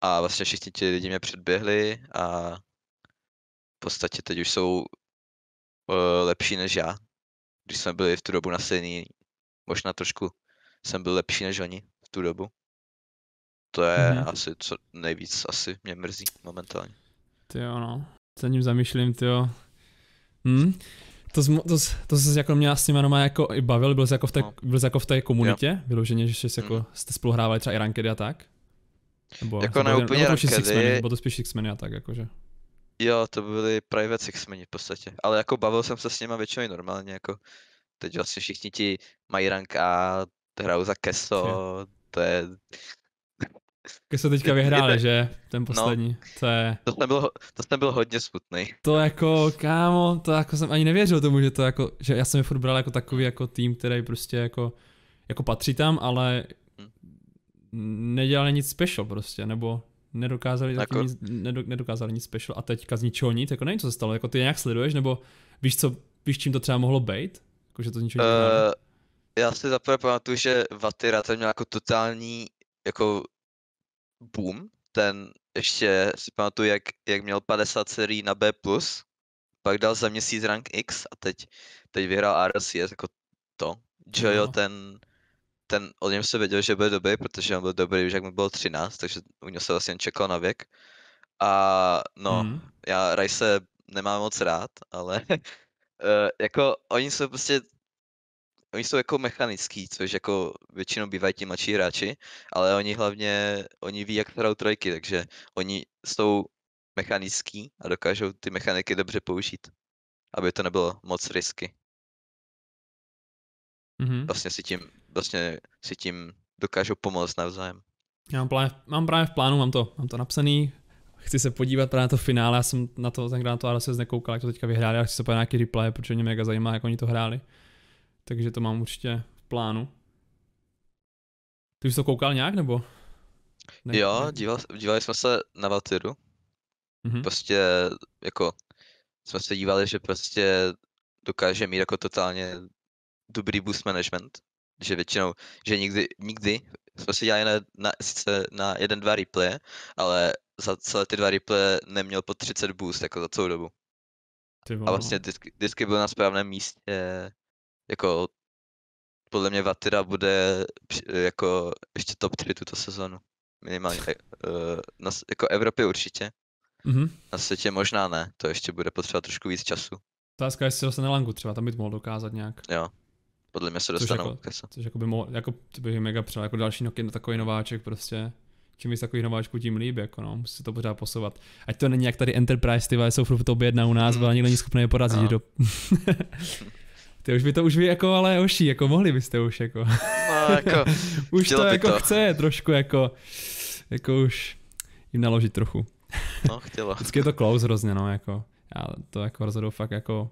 A vlastně všichni ti lidi mě předběhli a v podstatě teď už jsou uh, lepší než já. Když jsme byli v tu dobu na stejný, možná trošku jsem byl lepší než oni v tu dobu. To je mm-hmm. asi co nejvíc, asi mě mrzí momentálně. Ty jo, no, za ním zamýšlím, ty jo. Hm? To, to, to jsi jako mě s nimi doma jako i bavil, byl jsi jako v té, no. byl jsi jako v té komunitě, jo. Vyloženě, že jsi jako, mm. jste spoluhrávali třeba i rankedy a tak? Nebo jako ne úplně rankedy. Nebo to spíš X-meny a tak jakože. Jo, to byly private sixmeni v podstatě, ale jako bavil jsem se s nima většinou i normálně, jako teď vlastně všichni ti mají rank A, hrajou za Keso, to je... Keso teďka vyhráli, je to... že? Ten poslední, no, to je... To jsem, byl, to jsem byl hodně smutný. To jako, kámo, to jako jsem ani nevěřil tomu, že to jako, že já jsem je furt bral jako takový jako tým, který prostě jako, jako patří tam, ale nedělali nic special prostě, nebo... Nedokázali, jako... nic, nedokázali nic special a teďka z ničeho nic, jako nevím, co se stalo, jako ty nějak sleduješ, nebo víš, co, víš čím to třeba mohlo být? Jako, že to z ničeho nic uh, já si zaprvé pamatuju, že Vatira ten měl jako totální jako boom, ten ještě si pamatuju, jak, jak měl padesát serií na B plus, pak dal za měsíc rank X a teď, teď vyhrál R L C S jako to. Jojo no. ten... Ten, o něm se věděl, že bude dobrý, protože on byl dobrý už jak mu bylo třináct, takže u něho se vlastně jen čekal na věk. A no, mm. já Rice nemám moc rád, ale uh, jako oni jsou prostě, oni jsou jako mechanický, což jako většinou bývají ti mladší hráči, ale oni hlavně, oni ví jak hrajou trojky, takže oni jsou mechanický a dokážou ty mechaniky dobře použít, aby to nebylo moc risky. Mm-hmm. Vlastně si tím, vlastně si tím dokážou pomoct navzájem. Já mám, plán, mám právě v plánu, mám to, mám to napsaný, chci se podívat právě na to finále, já jsem na to tenkrát na to R L C S nekoukal, jak to teďka vyhráli, já chci se podívat na nějaký replay, protože mě mega zajímá, jak oni to hráli. Takže to mám určitě v plánu. Ty už jsi to koukal nějak, nebo? Ne, jo, ne? Díval, dívali jsme se na Vatiru. Mm-hmm. Prostě jako jsme se dívali, že prostě dokáže mít jako totálně dobrý boost management, že většinou, že nikdy, nikdy, jsme si dělali na, na, sice na jeden, dva replaye, ale za celé ty dva replaye neměl pod třicet boost, jako za celou dobu. A vlastně disky, disky byly na správném místě, jako podle mě Vatira bude jako ještě top tři tuto sezonu. Minimálně, na, jako Evropě určitě, mm-hmm. na světě možná ne, to ještě bude potřeba trošku víc času. Otázka, jestli se dostane Langu, třeba tam by to mohl dokázat nějak. Jo, podle mě se dostanou. Což jako, což jako by mohl, jako bych mega přál, jako další noky, takový nováček prostě. Čím víc takových nováčků, tím líp, jako no, musí se to pořád posouvat. Ať to není jak tady Enterprise, ty jsou furt top jedna u nás, mm. ale nikdo není schopný je porazit no. do... Ty už by to už by jako, ale oší, jako mohli byste už jako. No, jako už to jako to. Chce trošku jako, jako už jim naložit trochu. No, chtělo. Vždycky je to close hrozně, no, jako. Já to jako rozhodou fakt jako,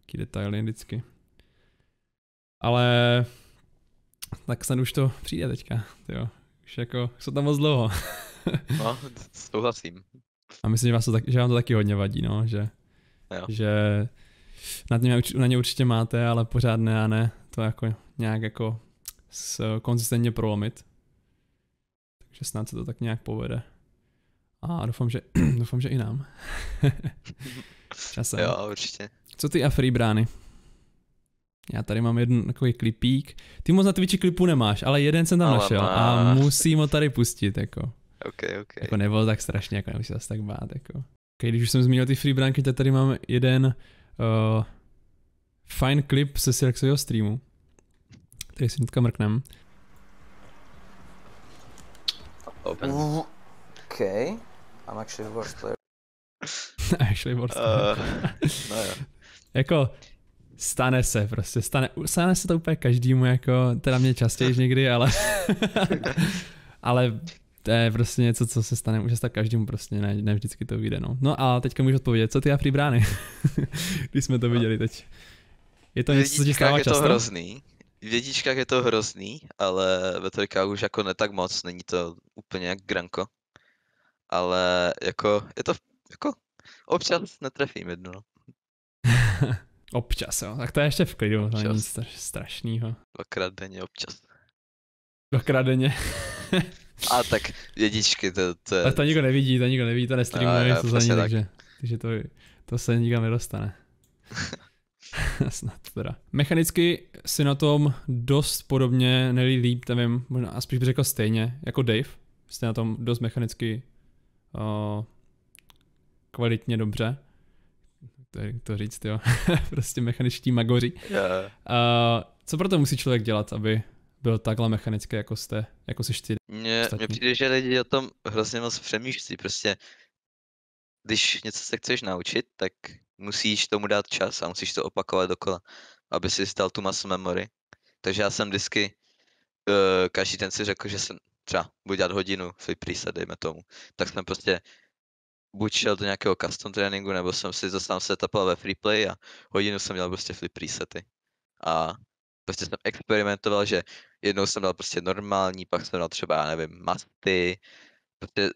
jaký detaily vždycky. Ale tak snad už to přijde teďka, jo. Už jako, jsou tam moc dlouho. No, souhlasím. A myslím, že, vás to tak, že vám to taky hodně vadí, no, že, že nad ním, na ně určitě máte, ale pořád ne a ne, to jako nějak jako konzistentně prolomit. Takže snad se to tak nějak povede. A doufám, že, doufám, že i nám. Časem. Jo, určitě. Co ty Afrí brány? Já tady mám jeden takový klipík. Ty moc na Twitchi klipu nemáš, ale jeden jsem tam ale našel máš. A musím ho tady pustit, jako. Okay, okay. Jako nebylo tak strašně, jako nemusím se tak bát, jako. Okay, když už jsem zmínil ty free branky, tak tady mám jeden uh, fajn klip se Syraxového streamu. Tady si hnedka mrknem. Open. Okay, I'm actually worst player. actually worst player. Uh, no jo. Jako, stane se prostě, stane, stane se to úplně každému, jako, teda mě častěji někdy, ale ale to je prostě něco, co se stane, může stát každému, prostě ne, ne vždycky to vyjde, no. No a teďka můžu odpovědět, co ty Afrí brány, když jsme to viděli teď. Je to něco, co ti stává často? V je to hrozný, v vědičkách je to hrozný, ale ve trojkách už jako ne tak moc, není to úplně jak granko, ale jako, je to, jako, občas netrefím jednu, no. Občas, jo. Tak to je ještě v klidu, to není nic strašného. Dvakrát denně občas. Dvakrát denně. A tak jedičky, to, to je... Tak to nikdo nevidí, to nikdo nevidí, to nestreamuje, no, to za ní, tak. takže, takže to, to se nikam nedostane. Snad teda. Mechanicky si na tom dost podobně, nejlíp líp, nevím, možná a spíš bych řekl stejně, jako Dave. Jste na tom dost mechanicky uh, kvalitně dobře. To říct, jo, prostě mechaničtí magoři. Yeah. Uh, co proto musí člověk dělat, aby byl takhle mechanický, jako jste, jako jsi ty? Mně přijde, že lidi o tom hrozně moc přemýšlí, prostě když něco se chceš naučit, tak musíš tomu dát čas a musíš to opakovat dokola, aby si stal tu masu memory. Takže já jsem vždycky, uh, každý den si řekl, že jsem třeba budu dělat hodinu free preset, dejme tomu, tak jsem prostě buď šel do nějakého custom tréninku, nebo jsem si to sám setupal ve freeplay a hodinu jsem dělal prostě flip resety. A prostě jsem experimentoval, že jednou jsem dal prostě normální, pak jsem dal třeba, já nevím, masty. Prostě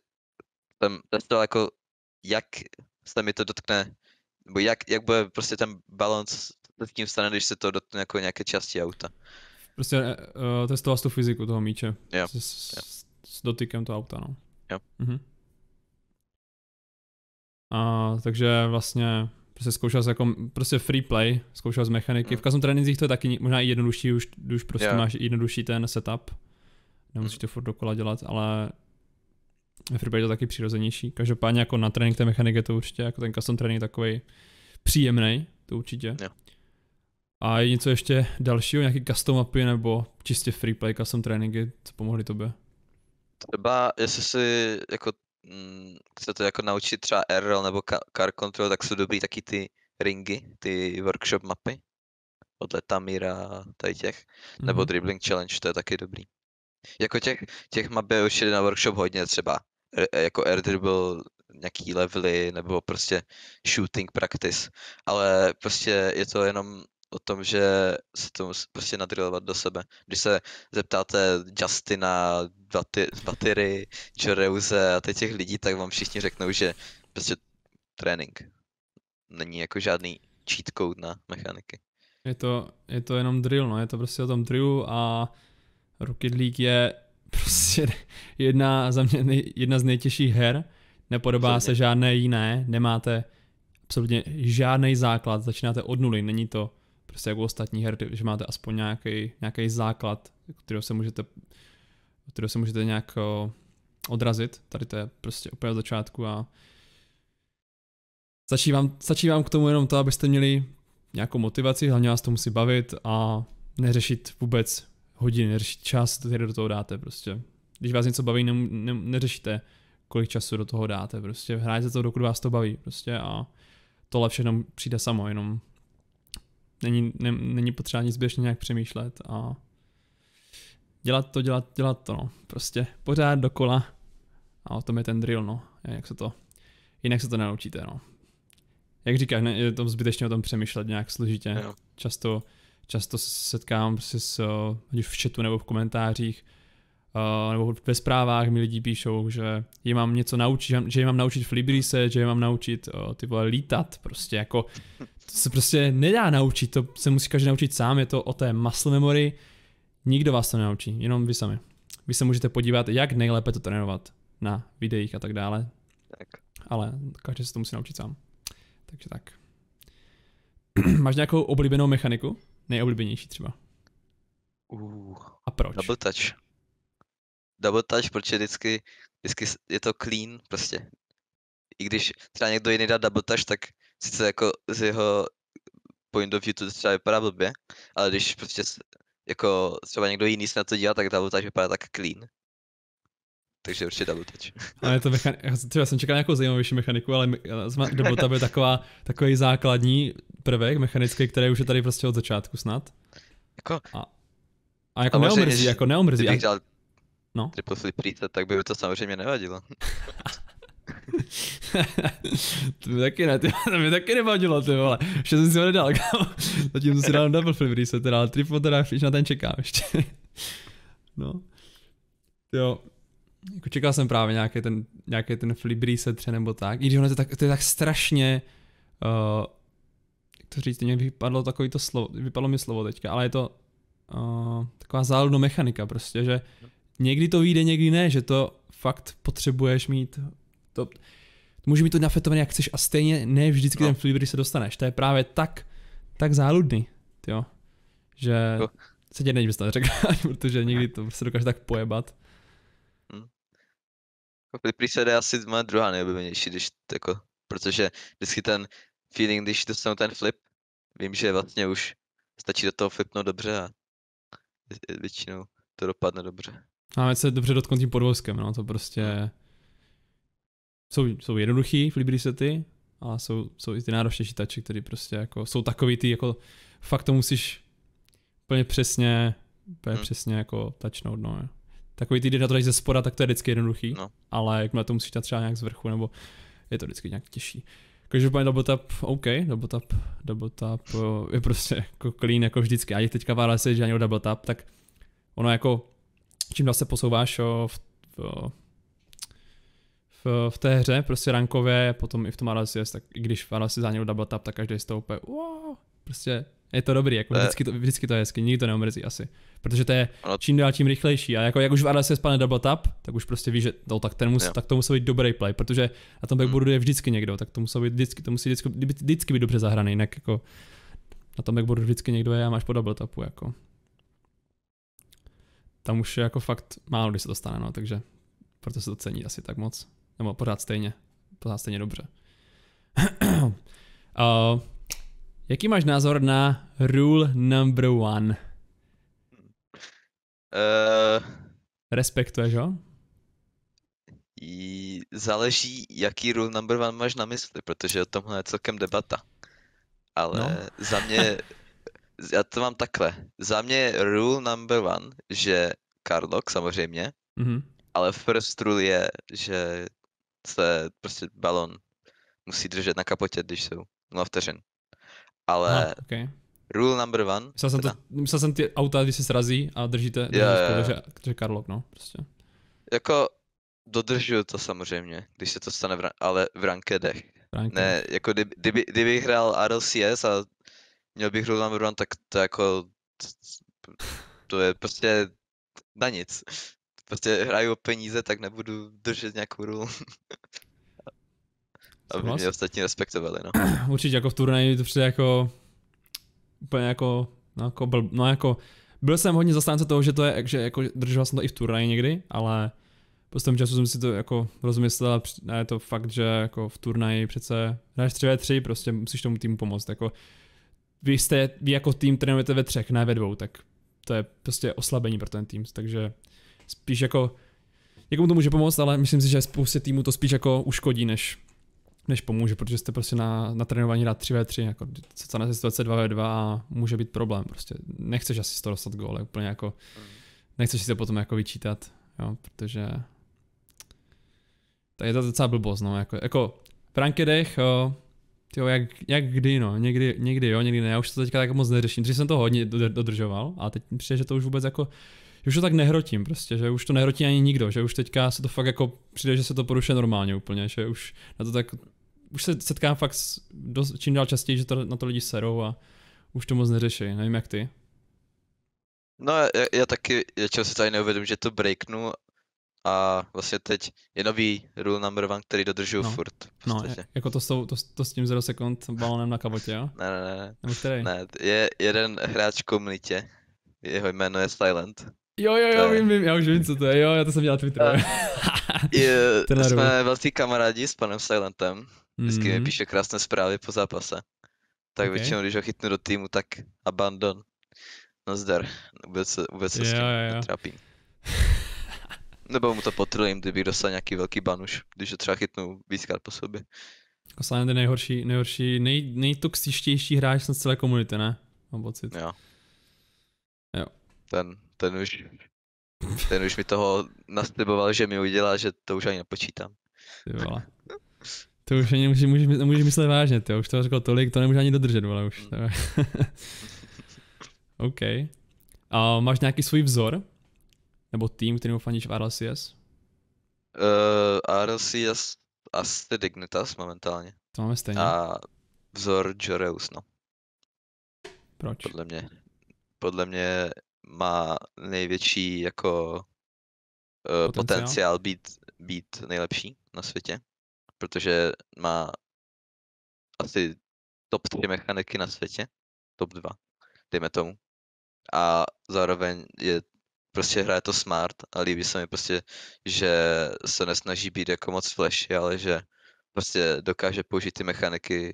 jsem testoval jako, jak se mi to dotkne, nebo jak, jak bude prostě ten balance s tím stane, když se to dotkne jako nějaké části auta. Prostě uh, testoval jsi tu fyziku toho míče, jo. S, jo. S, s dotykem toho auta, no. Jo. Mhm. A, takže vlastně prostě zkoušel jsi jako prostě free play, zkoušel z mechaniky. Mm. V custom trénincích to je taky možná i jednodušší, už, už prostě yeah. máš jednodušší ten setup. Nemusíš to furt dokola dělat, ale ve free play je to taky přirozenější. Každopádně jako na trénink té mechaniky je to určitě, jako ten custom trénink takový příjemný, to určitě. Yeah. A je něco ještě dalšího, nějaký custom mapy nebo čistě free play custom tréninky, co pomohly tobě? Třeba jestli si jako chcete jako naučit třeba R L nebo car control, tak jsou dobrý taky ty ringy, ty workshop mapy od Letamíra a tady těch, mm-hmm. nebo dribbling challenge, to je taky dobrý. Jako těch, těch map je určitě na workshop hodně, třeba jako air dribble, nějaký levely nebo prostě shooting practice, ale prostě je to jenom o tom, že se to musí prostě nadrilovat do sebe. Když se zeptáte Justina, Vatiry, Joreuze a teď těch lidí, tak vám všichni řeknou, že prostě trénink. Není jako žádný cheat code na mechaniky. Je to, je to jenom drill, no, je to prostě o tom drillu a Rocket League je prostě jedna, za mě, jedna z nejtěžších her. Nepodobá se žádné jiné, nemáte absolutně žádný základ, začínáte od nuly, není to prostě jako ostatní her, že máte aspoň nějaký, nějaký základ, kterého se můžete, kterého se můžete nějak odrazit, tady to je prostě úplně od začátku a stačí vám, stačí vám k tomu jenom to, abyste měli nějakou motivaci, hlavně vás to musí bavit a neřešit vůbec hodiny, neřešit čas, který do toho dáte prostě. Když vás něco baví, ne, ne, neřešíte, kolik času do toho dáte, prostě hrajete to, dokud vás to baví prostě a tohle všechno přijde samo, jenom není, ne, není potřeba nic zbytečně nějak přemýšlet a dělat to, dělat, dělat to, no, prostě pořád dokola a o tom je ten drill, no, jak se to, jinak se to naučíte, no. Jak říkáš, ne, je to zbytečně o tom přemýšlet nějak složitě, no. často, často se setkám prostě s, ať už v chatu nebo v komentářích, Uh, nebo ve zprávách mi lidi píšou, že je mám něco naučit, že je mám naučit flybrise, že je mám naučit uh, ty vole lítat, prostě jako to se prostě nedá naučit, to se musí každý naučit sám, je to o té muscle memory, nikdo vás to nenaučí, jenom vy sami. Vy se můžete podívat, jak nejlépe to trénovat na videích a tak dále, tak. Ale každý se to musí naučit sám, takže tak. Máš nějakou oblíbenou mechaniku? Nejoblíbenější třeba? Uh, a proč? Double touch. Double touch, protože vždycky, vždycky je to clean prostě. I když třeba někdo jiný dá double touch, tak sice jako z jeho point of view to třeba vypadá blbě, ale když prostě jako třeba někdo jiný se na to dívá, tak double touch vypadá tak clean. Takže určitě double touch. Ale to mechani... třeba jsem čekal nějakou zajímavější mechaniku, ale double touch je taková, takový základní prvek mechanický, který už je tady prostě od začátku snad. Jako... A, a jako neomrzí, jako neomrzí. No. Triple flip reset, tak by mi to samozřejmě nevadilo. To mi taky ne, ty, to mi taky nevadilo, ty vole. Ještě jsem si ho nedal, kámo. Zatím jsem si dal double flip reset, teda, ale triple teda ještě na ten čekám ještě. No. Jo. Jako čekal jsem právě nějaký ten, nějaký ten flip reset třeba nebo tak. I když ono to, tak, to je tak strašně... Uh, jak to říct, mě vypadlo takový to slovo, vypadlo mi slovo teďka, ale je to uh, taková záludná mechanika prostě, že... Někdy to vyjde, někdy ne, že to fakt potřebuješ mít, to, může mít to nafetované jak chceš a stejně ne vždycky no. Ten flip, když se dostaneš, to je právě tak, tak záludný, tyjo, že no. Se tě než to řekl, protože někdy to se dokáže tak pojebat. Hmm. Flip reset je asi moje druhá nejoblíbenější, když jako, protože vždycky ten feeling, když dostanu ten flip, vím, že vlastně už stačí do toho flipnout dobře a většinou to dopadne dobře. Máme se dobře dotknout tím podvozkem, no to prostě jsou, jsou jednoduchý flip resety, ale jsou, jsou i ty náročnější tači, které prostě jako jsou takový ty jako fakt to musíš úplně přesně, úplně hmm. přesně jako tačnout, no. Takový ty, když na to dáš ze spoda, tak to je vždycky jednoduchý, no. Ale jakmile to musíš dát třeba nějak z vrchu, nebo je to vždycky nějak těžší. Každopádně double tap, OK, double tap, double tap je prostě jako clean jako vždycky, a teďka vále se, že ani o double tap, tak ono jako čím dál se posouváš o, v, v, v, v té hře, prostě rankově, potom i v tom R L C S, tak i když v R L C S záněl double tap, tak každý stoupí, wow, prostě je to dobrý, jako vždycky to, vždycky to je hezky, nikdy to neomrzí asi, protože to je čím dál tím rychlejší a jako jak už v R L C S padne double tap, tak už prostě víš, že no, tak, ten mus, tak to musí být dobrý play, protože na tom backboardu je vždycky někdo, tak to musí být vždycky, to musí vždycky, vždycky být dobře zahraný, jinak jako na tom backboardu vždycky někdo je a máš po double tapu, jako. Tam už je jako fakt málo, když se to stane, no, takže proto se to cení asi tak moc. Nebo pořád stejně, pořád stejně dobře. uh, jaký máš názor na rule number one? Uh, Respektuješ ho? Záleží, jaký rule number one máš na mysli, protože o tomhle je celkem debata. Ale no. Za mě... Já to mám takhle. Za mě rule number one, že cardlock samozřejmě, mm-hmm. ale first rule je, že se prostě balon musí držet na kapotě, když jsou nula vteřin. Ale no, okay. Rule number one... Myslel jsem, to, myslel jsem ty auta, když se srazí a držíte, držíte že cardlock, no, prostě. Jako dodržuju to samozřejmě, když se to stane, v, ale v rankedech. Ne, jako kdyby, kdyby, kdybych hrál R L C S a měl bych rule number one, tak to jako, to je prostě na nic. Prostě hraju o peníze, tak nebudu držet nějakou rule. Aby Souhlas? Mě ostatní respektovali, no. Určitě jako v turnaji to přijde jako... Úplně jako... No jako, byl, no jako... Byl jsem hodně zastánce toho, že to je, že jako držel jsem to i v turnaji někdy, ale... Po tom času jsem si to jako rozmyslel a je to fakt, že jako v turnaji přece... Hráš tři na tři, prostě musíš tomu týmu pomoct, jako... Vy jste, vy jako tým trénujete ve třech, ne ve dvou, tak... To je prostě oslabení pro ten tým, takže... Spíš jako... Někomu to může pomoct, ale myslím si, že spoustě týmu to spíš jako uškodí, než... než pomůže, protože jste prostě na, na trénování hrát tři na tři, jako se stane situace dva na dva a může být problém, prostě nechceš asi z toho dostat gól, úplně jako, nechceš si to potom jako vyčítat, jo, protože, tak je to docela blbost, no, jako, jako v rankedech, jo, tyjo, jak, jak kdy, no, někdy, někdy jo, někdy ne, já už to teďka tak moc neřeším, protože jsem to hodně dodržoval a teď přijde, že to už vůbec jako, že už to tak nehrotím prostě, že už to nehrotí ani nikdo, že už teďka se to fakt jako, přijde, že se to porušuje normálně úplně, že už na to tak, už se setkám fakt dost, čím dál častěji, že to, na to lidi serou a už to moc neřeší, nevím jak ty. No já, já taky, já čeho se tady neuvědom, že to breaknu a vlastně teď je nový rule number one, který dodržuju no. furt. No, jako to s, tou, to, to s tím zero sekund balonem na kabotě, jo? Ne, ne, ne. Nebo který? Ne, je jeden hráč komlitě, jeho jméno je Silent. Jo, jo, jo, vím, vím, já už vím, co to je, jo, já to jsem dělal Twitter. Je, jsme velcí kamarádi s panem Silentem. Vždycky mi píše krásné zprávy po zápase. Tak okay. Většinou, když ho chytnu do týmu, tak abandon. No zdar, vůbec, vůbec se s tím netrápím. Nebo mu to potrlím, kdybych dostal nějaký velký ban už, když ho třeba chytnu víckrát po sobě. Silent je nejhorší, nejhorší, nej, nejtoxičtější hráč z celé komunity, ne? Mám pocit. Jo. Jo. Ten, ten už, ten už mi toho nastiboval, že mi udělá, že to už ani nepočítám. Ty vole. To už ani nemůžeš může, může myslet vážně, ty, už to řekl tolik, to nemůže ani dodržet, vole, už. OK. A máš nějaký svůj vzor? Nebo tým, kterým faníš v R L C S? Uh, R L C S asi Dignitas momentálně. To máme stejně. A vzor Joreuz, no. Proč? Podle mě, podle mě má největší jako uh, potenciál, potenciál být, být nejlepší na světě. Protože má asi top tři mechaniky na světě, top dva, dejme tomu. A zároveň je, prostě hraje to smart a líbí se mi prostě, že se nesnaží být jako moc flashy, ale že prostě dokáže použít ty mechaniky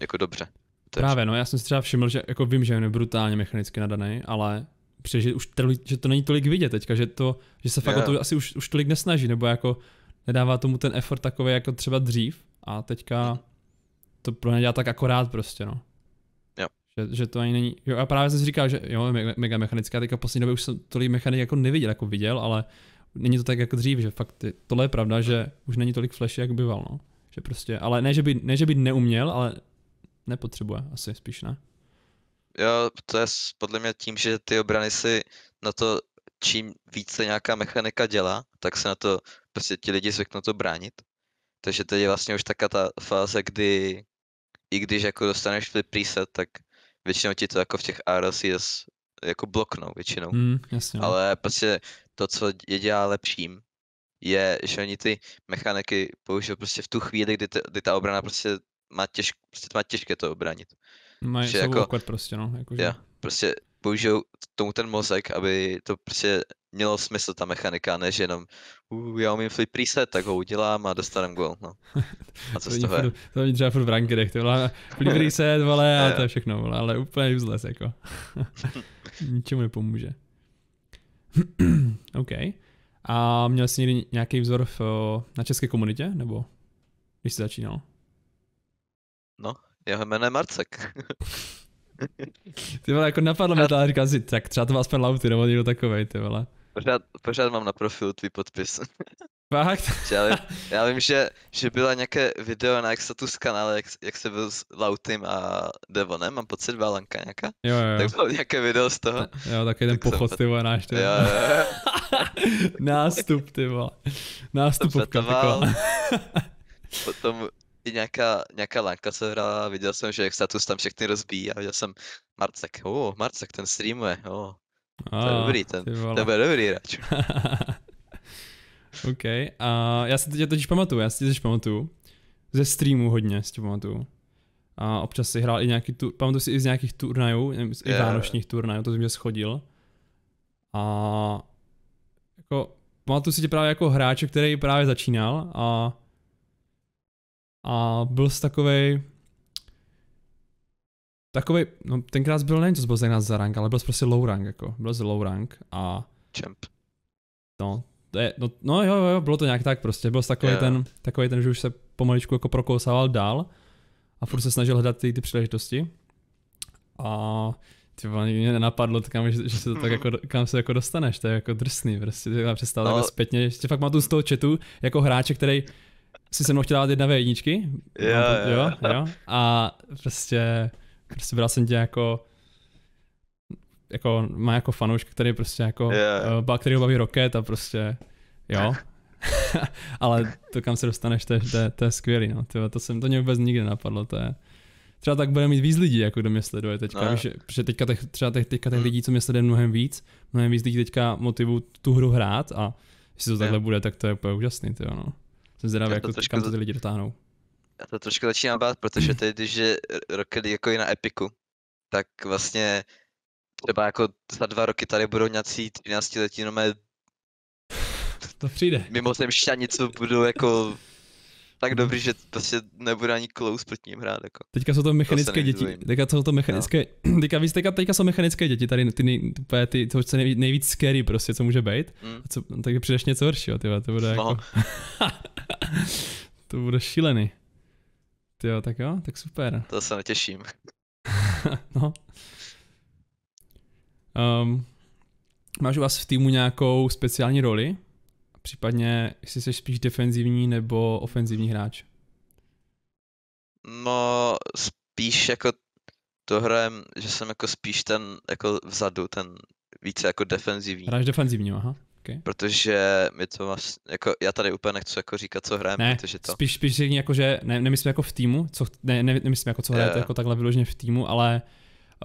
jako dobře. Teď. Právě, no já jsem si třeba všiml, že jako vím, že on je brutálně mechanicky nadaný, ale přijde, že už to, že to není tolik vidět teďka, že to, že se fakt yeah. o to asi už, už tolik nesnaží, nebo jako nedává tomu ten effort takový jako třeba dřív a teďka to pro ně dělá tak akorát prostě no. Jo. Že, že to ani není, jo a právě jsem si říkal, že jo je mega mechanická, teďka v poslední době už jsem tolik mechanik jako neviděl, jako viděl, ale není to tak jako dřív, že fakt je, tohle je pravda, že už není tolik flashy, jak býval no. Že prostě, ale ne že, by, ne, že by neuměl, ale nepotřebuje asi spíš ne. Jo, to je podle mě tím, že ty obrany si na to čím více nějaká mechanika dělá, tak se na to prostě ti lidi zvyknou to bránit. Takže teď je vlastně už taká ta fáze, kdy i když jako dostaneš flip preset, tak většinou ti to jako v těch R L C S jako bloknou většinou. Mm, jasně. Ale prostě to, co je dělá lepším, je, že oni ty mechaniky použijou prostě v tu chvíli, kdy, te, kdy ta obrana prostě má, těž, prostě má těžké to obránit. Mají jsou jako, prostě no. Jako, že... ja, prostě použijou tomu ten mozek, aby to prostě mělo smysl ta mechanika, než jenom uh, já umím flip preset, tak ho udělám a dostanem gól, no. A co to z toho furt, to není třeba furt v rankedech, to byla flip reset, vole, a to je všechno, vole, ale úplně useless, jako. Ničemu nepomůže. OK. A měl jsi někdy nějaký vzor v, na české komunitě, nebo když jsi začínal? No, jeho jméno je Marcek. Ty vole, jako napadlo mě to a říkal si, tak třeba to má aspoň Lautee nebo někdo takovej, ty vole. Pořád, pořád mám na profilu tvůj podpis. Fakt? já, vím, já vím, že, že byla nějaké video na Exatus kanále, jak, jak se byl s Lauteem a Devonem, mám pocit, byla lanka nějaká. Jo, jo. Tak bylo nějaké video z toho. Jo, taky ten tak pochod, ty vole, náš, ty vole. Jo, jo. Nástup, ty vole. Nástupovka, ty vole. Potom... Nějaká, nějaká lanka se hrála, viděl jsem, že Exatus tam všechny rozbíjí a viděl jsem Marcek, oh, Marcek, ten streamuje, oh. A, to je dobrý, ten, ten bude dobrý hráč. OK, a já si teď totiž pamatuju, já si teď pamatuju ze streamu hodně, si pamatuju. A občas si hrál i nějaký, tu, pamatuju si i z nějakých turnajů, nevím, i yeah. vánočních turnajů, to jsem mě schodil. A jako, pamatuju si tě právě jako hráče, který právě začínal a, a byl jsi takovej, takovej, no tenkrát byl, nevím, co byl tenkrát za rank, ale byl jsi prostě low rank jako, byl jsi low rank a... Champ. No, to je, no, no jo, jo, bylo to nějak tak prostě, byl jsi takovej yeah. ten, takovej ten, že už se pomaličku jako prokousával dál a furt se snažil hledat ty, ty příležitosti a... Tyba, mě nenapadlo, kam, že, že se to tak jako, kam se jako dostaneš, to je jako drsný, prostě to přestává no. zpětně, ještě fakt mám tu z toho chatu, jako hráče, který si se mnou chtěl dát jedna ve jedničky, jo, to, jo, jo, jo, a prostě, prostě bral jsem tě jako, jako, má jako fanouška, který prostě jako, yeah. který ho baví Rocket a prostě, jo, ale to kam se dostaneš, to je, to je, to je skvělý, no, tyba, to jsem, to mě vůbec nikdy nenapadlo, to je. Třeba tak bude mít víc lidí, jako kdo mě sleduje teďka, víš, protože teďka těch, třeba těch, teďka těch lidí, co mě sleduje mnohem víc, mnohem víc lidí teďka motivují tu hru hrát a jestli to takhle bude, tak to je úplně úžasný, tyjo, no. Jsem zvědavý, jak to kam to ty lidi dotáhnou. Já to trošku začínám bát, protože teď, když je Rocket League jako je na Epiku, tak vlastně třeba jako za dva roky tady budou nějací třináctiletí nomé... To přijde. Mimozemšťani, co budou jako... Tak dobrý, že prostě nebude ani close proti ním hrát jako. Teďka jsou to mechanické to děti, teďka jsou to mechanické, no. teďka, víc, teďka, teďka jsou mechanické děti, tady ty, nej, ty, ty to je nejvíc, nejvíc scary prostě, co může být. Mm. A co, no, tak je přijdeš něco horšího, tyhle, to bude no. jako, to bude šílený. Tyjo, tak jo, tak super. To se netěším. no. Um, máš u vás v týmu nějakou speciální roli? Případně, jestli jsi spíš defenzivní nebo ofenzivní hráč? No, spíš jako to hrajem, že jsem jako spíš ten jako vzadu, ten více jako defenzivní. Hráš defenzivní, aha. Okay. Protože mi to vlastně, jako já tady úplně nechci jako říkat, co hrajem, ne, protože to... spíš, spíš jako, že ne, nemyslím jako v týmu, co, ne, ne, nemyslím jako co hrajete yeah. jako takhle vyloženě v týmu, ale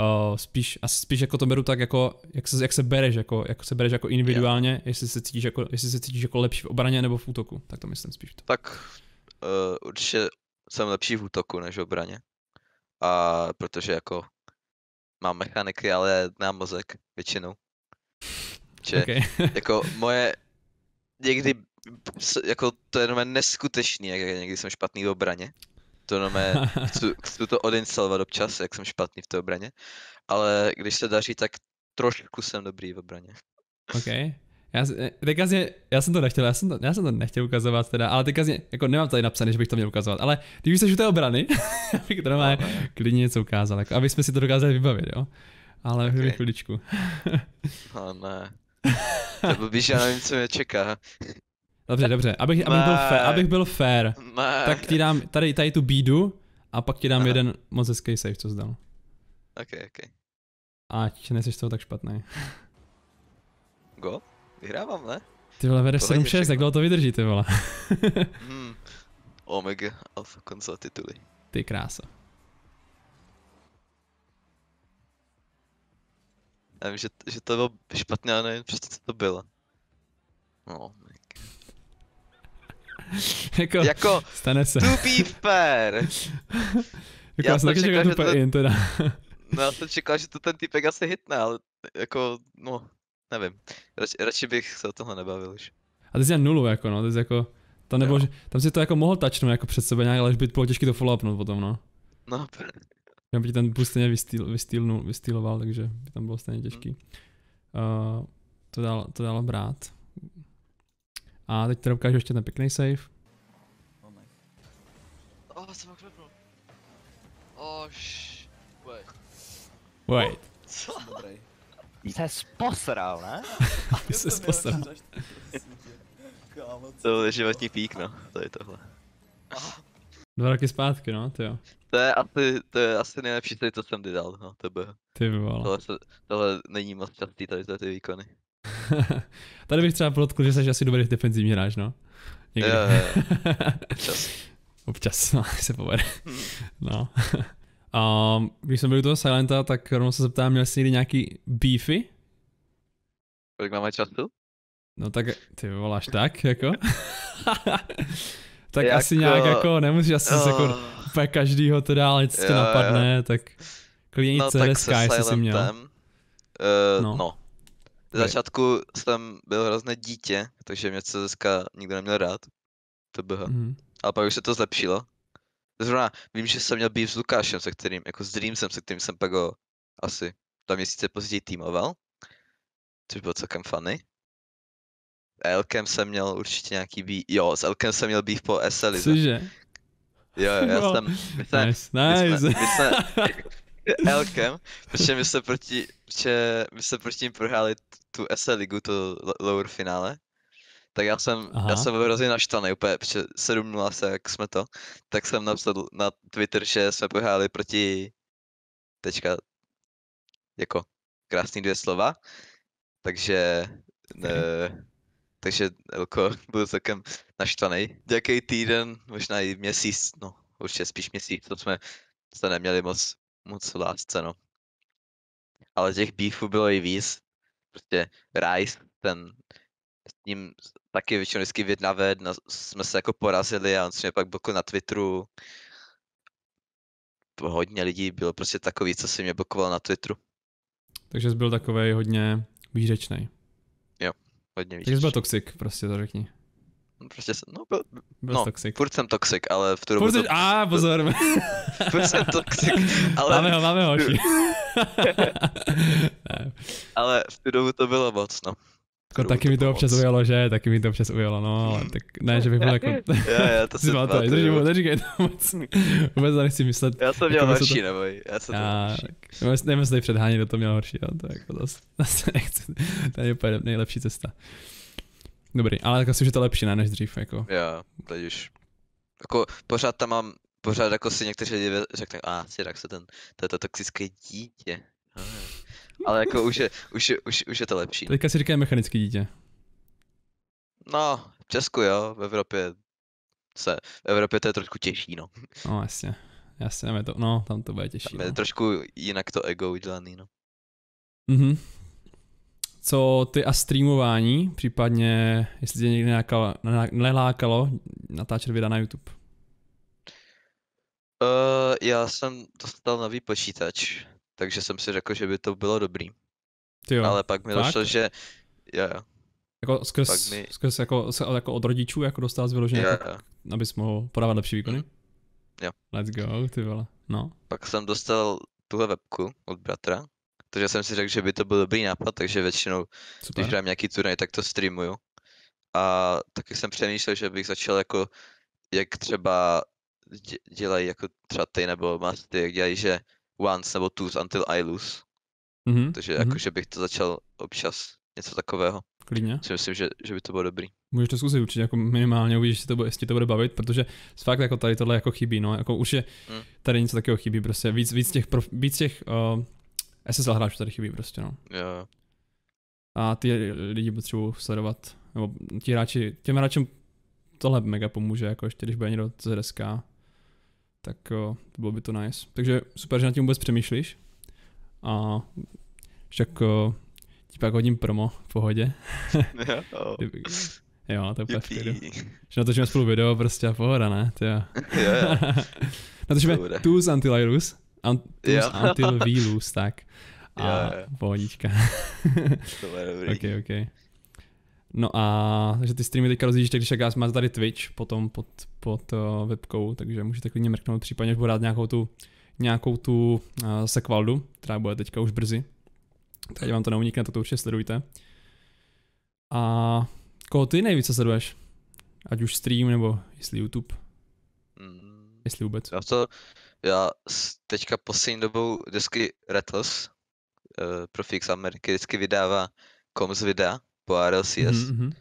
Uh, spíš, asi spíš jako to beru tak jako, jak se, jak se bereš jako, jak se bereš jako individuálně, yeah. jestli se cítíš jako, jestli se cítíš jako lepší v obraně nebo v útoku, tak to myslím spíš. To. Tak uh, určitě jsem lepší v útoku než v obraně, a protože jako mám mechaniky, ale nemám mozek většinou, že okay. jako moje někdy, jako to je jenom neskutečný, jak někdy jsem špatný v obraně. To nové, chci, chci to odinstalovat občas, jak jsem špatný v té obraně, ale když se daří, tak trošku jsem dobrý v obraně. OK. Já, teďka zně, já jsem to nechtěl, já jsem to, já jsem to nechtěl ukazovat teda, ale teďka zně, jako nemám tady napsané, že bych to měl ukazovat, ale když jsi u té obrany, bych to nové, klidně něco ukázal, jako, aby jsme si to dokázali vybavit, jo. Ale okay. chviličku. No ne. To blbý, že já nevím, co mě čeká. Dobře, dobře, abych, abych, byl, fair, abych byl fair, Máj. tak ti dám tady, tady tu bídu a pak ti dám Aha. jeden moc hezký save, co jsi dal. Ok, ok. Ať nejseš toho tak špatný. Go? Vyhrávám, ne? Ty vole, vedeš sedm šest, jak dlouho to vydrží, ty vole. hmm. Omega Alpha konzola tituly. Ty krása. Já vím, že, že to bylo špatně, ale nevím prostě, co to bylo. No. jako, jako, stane se. To be fair. jako já jsem taky čekal, že to in, teda. No já jsem čekal, že to ten týpek asi hitne, ale jako, no, nevím. Radši, radši bych se o tohle nebavil už. A ty jsi jen nulu, jako no, ty jsi jako, tam nebo, že, tam si to jako mohl touchnout jako před sebe nějak, ale by bylo těžký to follow-upnout potom, no. No. Já by ti ten boost stejně vystýl, vystýloval, takže by tam bylo stejně těžký. Uh, to dalo, to dalo brát. A teď teda ukážu ještě ten pěkný save. Oh, jsem ho klepnul. Oh, sh... Wait. Wait. Co? Ty ses posral, ne? Ty ses posral. To byl životní pík, no. To je tohle. Dva roky zpátky, no, tyjo. To je asi, to je asi nejlepší, tady to jsem dal, no, to bylo. Ty vole. Tohle, tohle není moc častý, tady ty výkony. Tady bych třeba podotkl, že jsi asi dobrý defenzivní hráč, no. Někdy. Jo, jo, jo. Občas. Občas, no, se povede. No. Um, když jsem byl u toho Silenta, tak rovnou se zeptám, měl jsi někdy nějaký beefy? Kolik máme času? No tak, ty voláš tak, jako. tak jako... asi nějak jako nemusíš asi oh. jako úplně každýho teda, ale co tě napadne, jo. tak klidně no, C D S K, jestli jsi měl. Uh, no. no. V začátku jsem byl hrozné dítě, takže mě C Z S K nikdo neměl rád. To bylo. Mm. Ale pak už se to zlepšilo. Zrovna vím, že jsem měl beef s Lukášem, se kterým, jako s Dreamsem, se kterým jsem pak ho asi dva měsíce později týmoval. Což bylo celkem funny. Elkem jsem měl určitě nějaký beef, jo, s Elkem jsem měl beef po S L I. Cože? Jo, jo, já jsem, my jsme, nice, my jsme, nice. my jsme, Elkem, protože my jsme proti, protože my jsme proti ním prohráli tu S L ligu, to lower finále. Tak já jsem, Aha. já jsem byl hrozně naštvaný úplně, protože sedm nula, jak jsme to, tak jsem napsal na Twitter, že jsme prohráli proti, teďka, jako, krásný dvě slova, takže, okay. ne, takže Elko byl celkem naštvaný. Jaký týden, možná i měsíc, no, určitě spíš měsíc, to jsme se neměli moc, moc lásce, no. Ale těch beefů bylo i víc, prostě Rice, ten, s ním taky většinou vždycky v jedna ve jedna jsme se jako porazili a on se mě pak blokl na Twitteru. Hodně lidí bylo prostě takový, co si mě blokoval na Twitteru. Takže jsi byl takovej hodně výřečnej. Jo, hodně výřečnej. Takže jsi byl toxic, prostě to řekni. No, prostě jsem, no byl, byl no, toxic. Furt jsem toxic, ale v tu dobu to... A, pozor. Furt jsem toxic, ale... Máme ho, máme ho, hoši. Ale v tu dobu to bylo moc, no. Jako taky mi to občas ujalo, že? Taky mi to občas ujalo, no, ale tak ne, že bych byl jako... Já, já, to si pamatuju. Neříkej to moc, vůbec nechci myslet. Já jsem měl horší, neboj, já jsem to horší. Nevím, jestli předhánět, kdo to měl horší, no, to je jako zase, zase nechci, to je úplně nejlepší cesta. Dobrý, ale tak asi už je to lepší, ne, než dřív, jako. Já, teď už, jako pořád tam mám, pořád jako si někteří lidi řekne, a, Syrax, to je to toxické dítě. Ale jako už je, už je, už, už je to lepší. Teďka si říkají mechanické dítě. No, v Česku jo, v Evropě se, v Evropě to je trošku těžší, no. No jasně, jasně, tam je to, no, tam to bude těžší. Tam je no. trošku jinak to ego udělaný, no. Mhm. Co ty a streamování, případně, jestli tě někdy nelákalo, nelákalo natáčet videa na YouTube? Uh, já jsem dostal nový počítač. Takže jsem si řekl, že by to bylo dobrý. Tyjo, ale pak mi došlo, že... Jo, jo. Jako skrz, mi... skrz jako, jako od rodičů jako dostal z vyloženě, jako, abys mohl podávat lepší výkony? Jo. Let's go, ty vole. No. Pak jsem dostal tuhle webku od bratra, takže jsem si řekl, že by to byl dobrý nápad, takže většinou, super. Když hrám nějaký turnaj, tak to streamuju. A taky jsem přemýšlel, že bych začal jako, jak třeba dě, dělají jako třeba ty nebo masty, jak dělají, že once nebo twos until I lose. Mm-hmm. Takže mm-hmm. jakože bych to začal občas něco takového. Klidně. Si myslím, že, že by to bylo dobrý. Můžeš to zkusit určitě, jako minimálně uvidíš, jestli to, jestli to bude bavit, protože fakt jako tady tohle jako chybí, no, jako už je mm. tady něco takového chybí, prostě víc, víc těch, prof, víc těch uh, S S L hráčů tady chybí prostě, no. Jo. A ty lidi potřebují sledovat, nebo ti hráči, těm hráčům tohle mega pomůže, jako ještě když bude někdo C D S K. Tak jo, bylo by to nice. Takže super, že nad tím vůbec přemýšlíš. A však ti pak hodím promo v pohodě. No. Jo, to je úplně že natočíme spolu video prostě a pohoda, ne? Ty jo. Jo, jo. Natočíme Tools Until I Lose. Ant, tools Until We Lose, tak. A jo, jo. Pohodička. To bude dobrý. Okay, okay. No a takže ty streamy teďka rozdížíte, když jak máte tady Twitch potom pod, pod uh, webkou, takže můžete klidně mrknout, případně budu dát nějakou tu, nějakou tu uh, sekvaldu, která bude teďka už brzy. Takže vám to neunikne, to, to určitě sledujte. A koho ty nejvíce sleduješ? Ať už stream nebo jestli YouTube? Mm, jestli vůbec? Já, to, já teďka poslední dobou vždycky Rattles, uh, Profix Ameriky, vždycky vydává koms videa. Po R L C S, mm-hmm.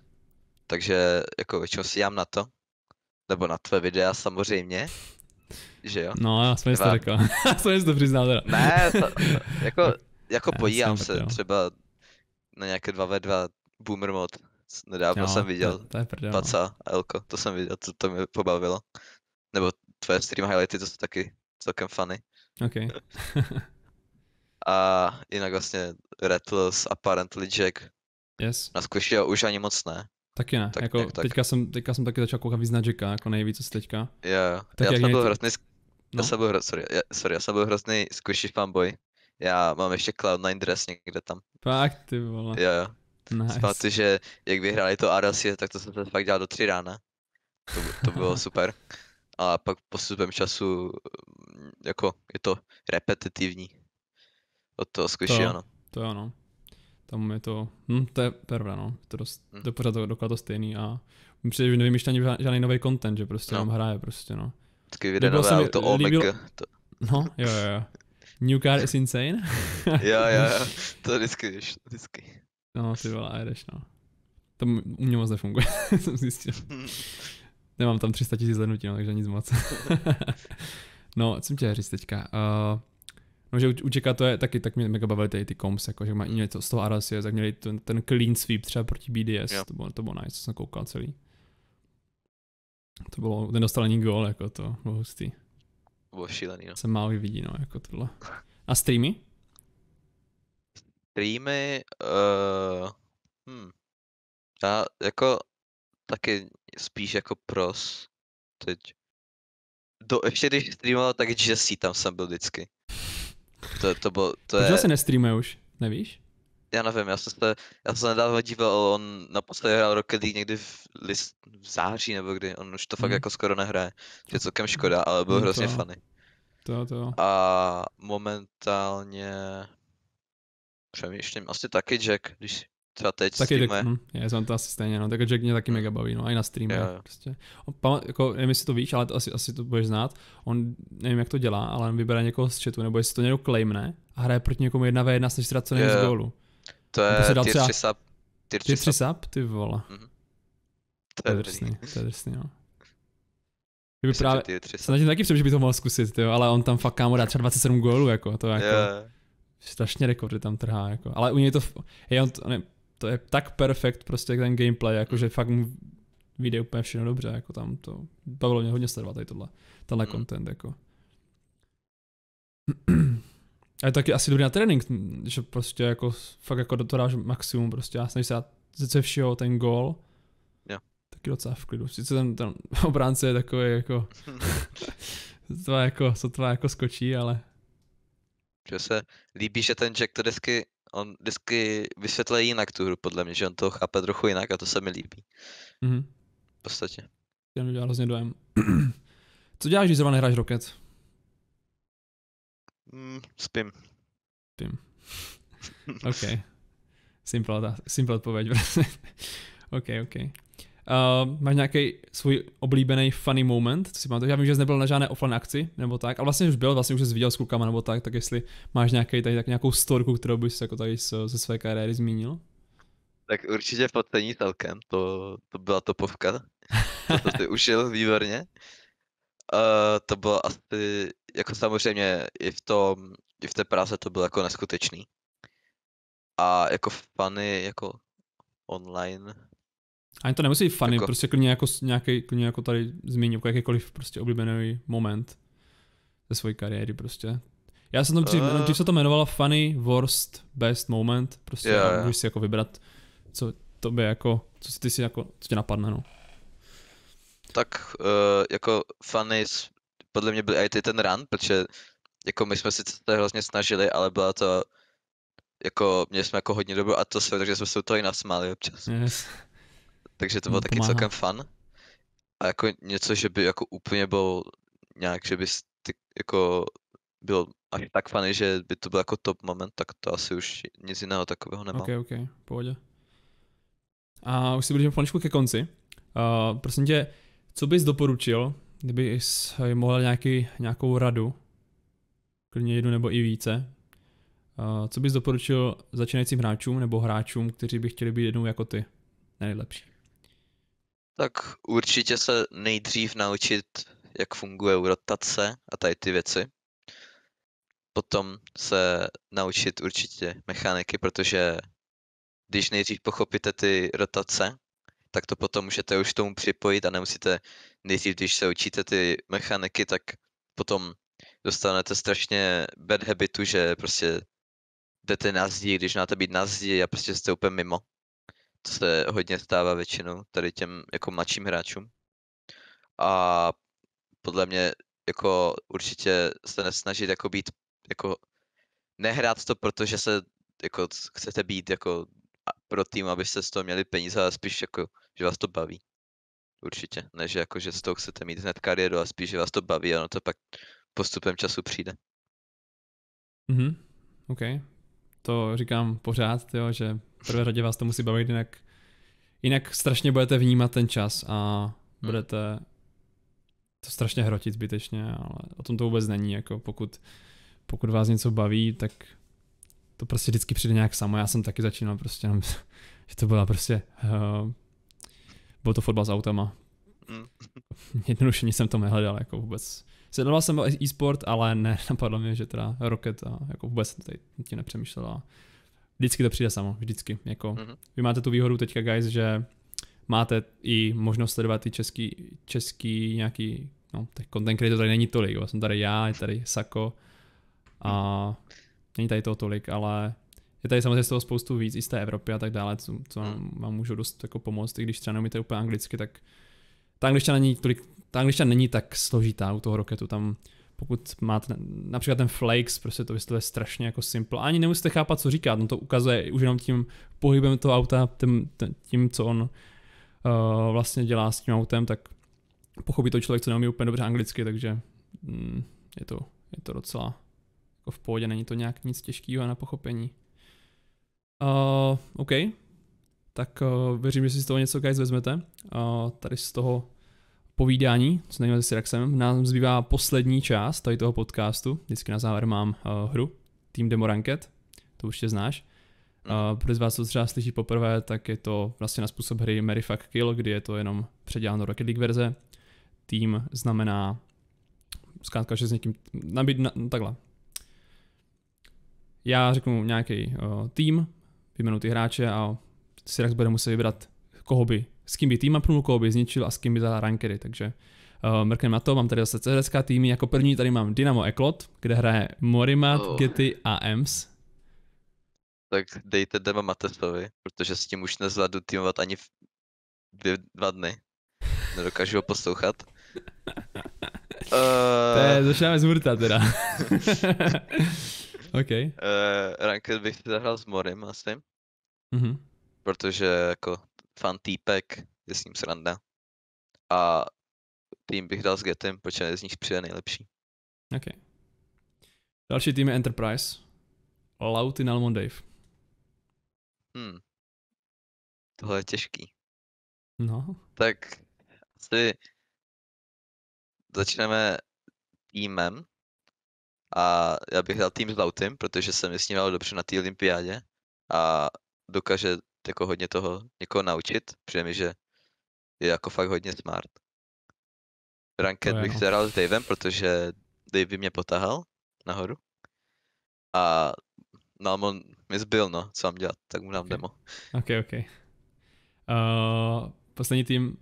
takže jako většinou si dám na to, nebo na tvé videa samozřejmě, že jo? No já jsem to řekl, já jsem to přiznal teda. Ne, to, jako, jako podívám se prděl. Třeba na nějaké dva vé dva Boomer mod, nedávno jo, jsem viděl, to, to je prděl, Paca a Elko, to jsem viděl, to, to mě pobavilo, nebo tvoje stream highlighty, to jsou taky celkem funny. Okay. A jinak vlastně Rattles, Apparently Jack. Yes. Na zkoušení už ani moc ne, Taky ne, tak, jako jak teďka, tak. Jsem, teďka jsem taky začal koukat víc na Jacka, jako nejvíc asi teďka. Jo, tak já, jak jsem byl hrozný, no? já jsem byl hrozný, sorry, já, sorry, já jsem byl hrozný squishy fanboy. Já mám ještě Cloud nine dress někde tam. Fakt ty vole. Jo, jo. Nice. Zpátky, že jak vyhráli to R L C S, tak to jsem se fakt dělal do tři rána. To, to bylo super. A pak postupem času, jako je to repetitivní. Od toho squishy, ano. To jo, no. Tam je to, hm, to je pravda, no. To dost, hm. to pořád doklad to stejný a přijde, že nevymýšlení žádný nový content, že prostě no. Tam hraje prostě, no. Taky vyjde nové auto, Omega. To... No, jo, jo, jo. New car is insane. Jo, jo, jo. To vždycky, vždycky. No, ty vole, a jedeš, no. To u mě moc nefunguje, jsem zjistil. Nemám tam tři sta tisíc zhlédnutí, no, takže nic moc. No, co jsem chtěl říct teďka. Uh, No, že u Jacka to je taky, tak mě mega bavili tady ty komps, jako, že mají něco z toho R L C S, tak měli ten, ten clean sweep třeba proti B D S, yeah. to, bylo, to bylo nice, co jsem koukal celý. To bylo, ten dostal ani gól, jako to, bylo hustý. Bylo šílený, no. Se málo vidí, no, jako tohle. A streamy? Streamy, uh, hm, já jako taky spíš jako pros, teď. Do, ještě když streamoval, tak Jesse tam jsem byl vždycky. To, to bylo, to je... se nestreamuje už, nevíš? Já nevím, já jsem se, já jsem nedávno díval, on naposledy hrál Rocket League někdy v, list, v září nebo kdy, on už to fakt mm. jako skoro nehraje. To je celkem škoda, ale byl no hrozně to. funny. To, to. A momentálně... Přemýšlím, asi taky Jack, když třeba teď streamuje. Hm, já jsem to asi stejně, no, tak Jack mě taky mm. mega baví, no, i na streamu. Prostě. On, jako, nevím, jestli to víš, ale to asi, asi to budeš znát. On, nevím, jak to dělá, ale on vybere někoho z chatu, nebo jestli to někdo claimne a hraje proti někomu jedna na jedna se čtyři co nejvíc gólu. To je tier třeba... tři sub. Tier tři, tři sub? Ty vole. Mm. To je drsný, to je drsný, jo. Kdyby právě... Snažím taky přemýšlím, že by to mohl zkusit, jo, ale on tam fakt kámo dá třeba dvacet sedm gólů, jako, to jako... Yeah. Strašně rekordy tam trhá, jako, ale u něj to, je on, on je, to je tak perfekt prostě ten gameplay, jako, že fakt mu vyjde úplně všechno dobře, jako tam to, bavilo mě hodně sledovat tady tohle, tenhle mm. content, jako. A je taky asi dobrý na trénink, že prostě jako, fakt jako do toho dáš maximum prostě, já snažím se dát ze všeho ten gól, yeah. taky docela v klidu, sice ten, ten obránce je takový jako, to jako, co to jako skočí, ale. Že se líbí, že ten Jack to vždycky, on vždycky vysvětluje jinak tu hru podle mě, že on to chápe trochu jinak a to se mi líbí. Mhm. V podstatě. Já mi dělal hrozně dojem. Co děláš, když zrovna nehráš Rocket? Mm, spím. Spím. OK. Simple, simple odpověď. OK, OK. Uh, máš nějaký svůj oblíbený funny moment, co si pamatuješ? Já vím, že jsi nebyl na žádné offline akci, nebo tak, ale vlastně už byl, vlastně už jsi viděl s klukama, nebo tak, tak jestli máš nějaký, tady, tak nějakou storku, kterou bys jako tady z, ze své kariéry zmínil? Tak určitě focení celkem, to, to byla topovka, to ty ušil výborně. Uh, to bylo asi, jako samozřejmě i v tom, i v té práci to bylo jako neskutečný. A jako funny, jako online. Ani to nemusí být funny, jako, prostě klidně jako, nějaký, klidně jako tady zmíním, jako jakýkoliv prostě oblíbený moment ze své kariéry prostě. Já jsem tam dřív, uh, dřív se to jmenovalo funny, worst, best moment, prostě yeah, můžeš yeah. si jako vybrat, co tobě jako, co si ty si jako, co tě napadne, no. Tak uh, jako funny, podle mě byl i ten run, protože jako my jsme si to hrozně snažili, ale byla to, jako měli jsme jako hodně dobrou atmosféru, takže jsme se u toho i nasmáli občas. Yes. Takže to bylo taky celkem fun. A jako něco, že by jako úplně bylo nějak, že by ty, jako bylo až tak funny, že by to byl jako top moment, tak to asi už nic jiného takového nemám. OK, OK, pohodě. A už si blížíme poněčku ke konci. Uh, prosím tě, co bys doporučil, kdyby jsi mohl nějaký, nějakou radu, klidně jednu nebo i více, uh, co bys doporučil začínajícím hráčům nebo hráčům, kteří by chtěli být jednou jako ty, nejlepší? Tak určitě se nejdřív naučit, jak funguje rotace a tady ty věci. Potom se naučit určitě mechaniky, protože když nejdřív pochopíte ty rotace, tak to potom můžete už tomu připojit a nemusíte nejdřív, když se učíte ty mechaniky, tak potom dostanete strašně bad habitu, že prostě jdete na zdi, když máte být na zdi a prostě jste úplně mimo. se hodně stává většinou tady těm jako mladším hráčům. A podle mě jako určitě se nesnažit jako být jako nehrát to, protože se jako chcete být jako pro tým, abyste z toho měli peníze, ale spíš jako, že vás to baví. Určitě, než jako, že z toho chcete mít hned kariéru, ale spíš, že vás to baví a ono to pak postupem času přijde. Mhm, ok. To říkám pořád, jo, že v prvé řadě vás to musí bavit, jinak, jinak strašně budete vnímat ten čas a budete to strašně hrotit zbytečně, ale o tom to vůbec není, jako pokud, pokud vás něco baví, tak to prostě vždycky přijde nějak samo. Já jsem taky začínal prostě, že to byla prostě, uh, byl to fotbal s autama. Jednoduše nic jsem to nehledal, jako vůbec. Sledoval jsem e-sport, ale ne, napadlo mě, že teda Rocket a jako vůbec tady tě nepřemýšlela. Vždycky to přijde samo, vždycky, jako. Mm-hmm. Vy máte tu výhodu teďka, guys, že máte i možnost sledovat i český, český nějaký, no, tak content creator tady není tolik, jo. Jsem tady já, je tady Sako a není tady toho tolik, ale je tady samozřejmě z toho spoustu víc i z té Evropy a tak dále, co, co vám můžou dost jako pomoct, i když třeba neumíte úplně anglicky, tak ta angličtina není tolik, ta angličtina není tak složitá u toho Rocketu, tam pokud máte například ten Flakes, prostě to vyslovuje strašně jako simple, ani nemusíte chápat, co říkat, on to ukazuje už jenom tím pohybem toho auta, tím, tím co on uh, vlastně dělá s tím autem, tak pochopí to člověk, co neumí úplně dobře anglicky, takže mm, je, to, je to docela jako v pohodě, není to nějak nic těžkého na pochopení. Uh, OK, tak uh, věřím, že si z toho něco guys vezmete, uh, tady z toho povídání, co nejme se Syraxem, nám zbývá poslední část tady toho podcastu, vždycky na závěr mám uh, hru, Team Demo Ranked, to určitě znáš, uh, pro z vás, co třeba slyší poprvé, tak je to vlastně na způsob hry Mary Fuck Kill, kdy je to jenom předěláno Rocket League verze, tým znamená, zkrátka, že s někým, nabít, na, no, takhle, já řeknu nějaký uh, tým, vyjmenu ty hráče a Syrax bude muset vybrat, koho by, s kým by tým upnul, koho by zničil a s kým by zadal rankedy, takže uh, mrknem na to, mám tady zase C Z S K týmy, jako první tady mám Dynamo Eklot, kde hraje Morimat, oh. Getty a Ems. Tak dejte Dema Matesovi, protože s tím už nezvládnu týmovat ani v dvě, dva dny, nedokážu ho poslouchat. To je, začínáme z hurta teda. Okay. Uh, ranked bych si zahrál s Morim asi, mm-hmm. protože jako fan týpek, je s ním sranda a tým bych dal s Getem, protože z nich přijde nejlepší. Okay. Další tým je Enterprise, Lautee, Nalmon, Dave. Hmm. Tohle je těžký. No. Tak asi začneme týmem. A já bych dal tým s Lauteem, protože jsem s ním dal dobře na té olympiádě a dokáže jako hodně toho někoho naučit, přijde mi, že je jako fakt hodně smart. Ranked bych se hrál s Davem, protože Dave by mě potahal nahoru a Nalmon mi zbyl, no, co mám dělat, tak mu dám okay. Demo. Ok, ok. Uh, poslední tým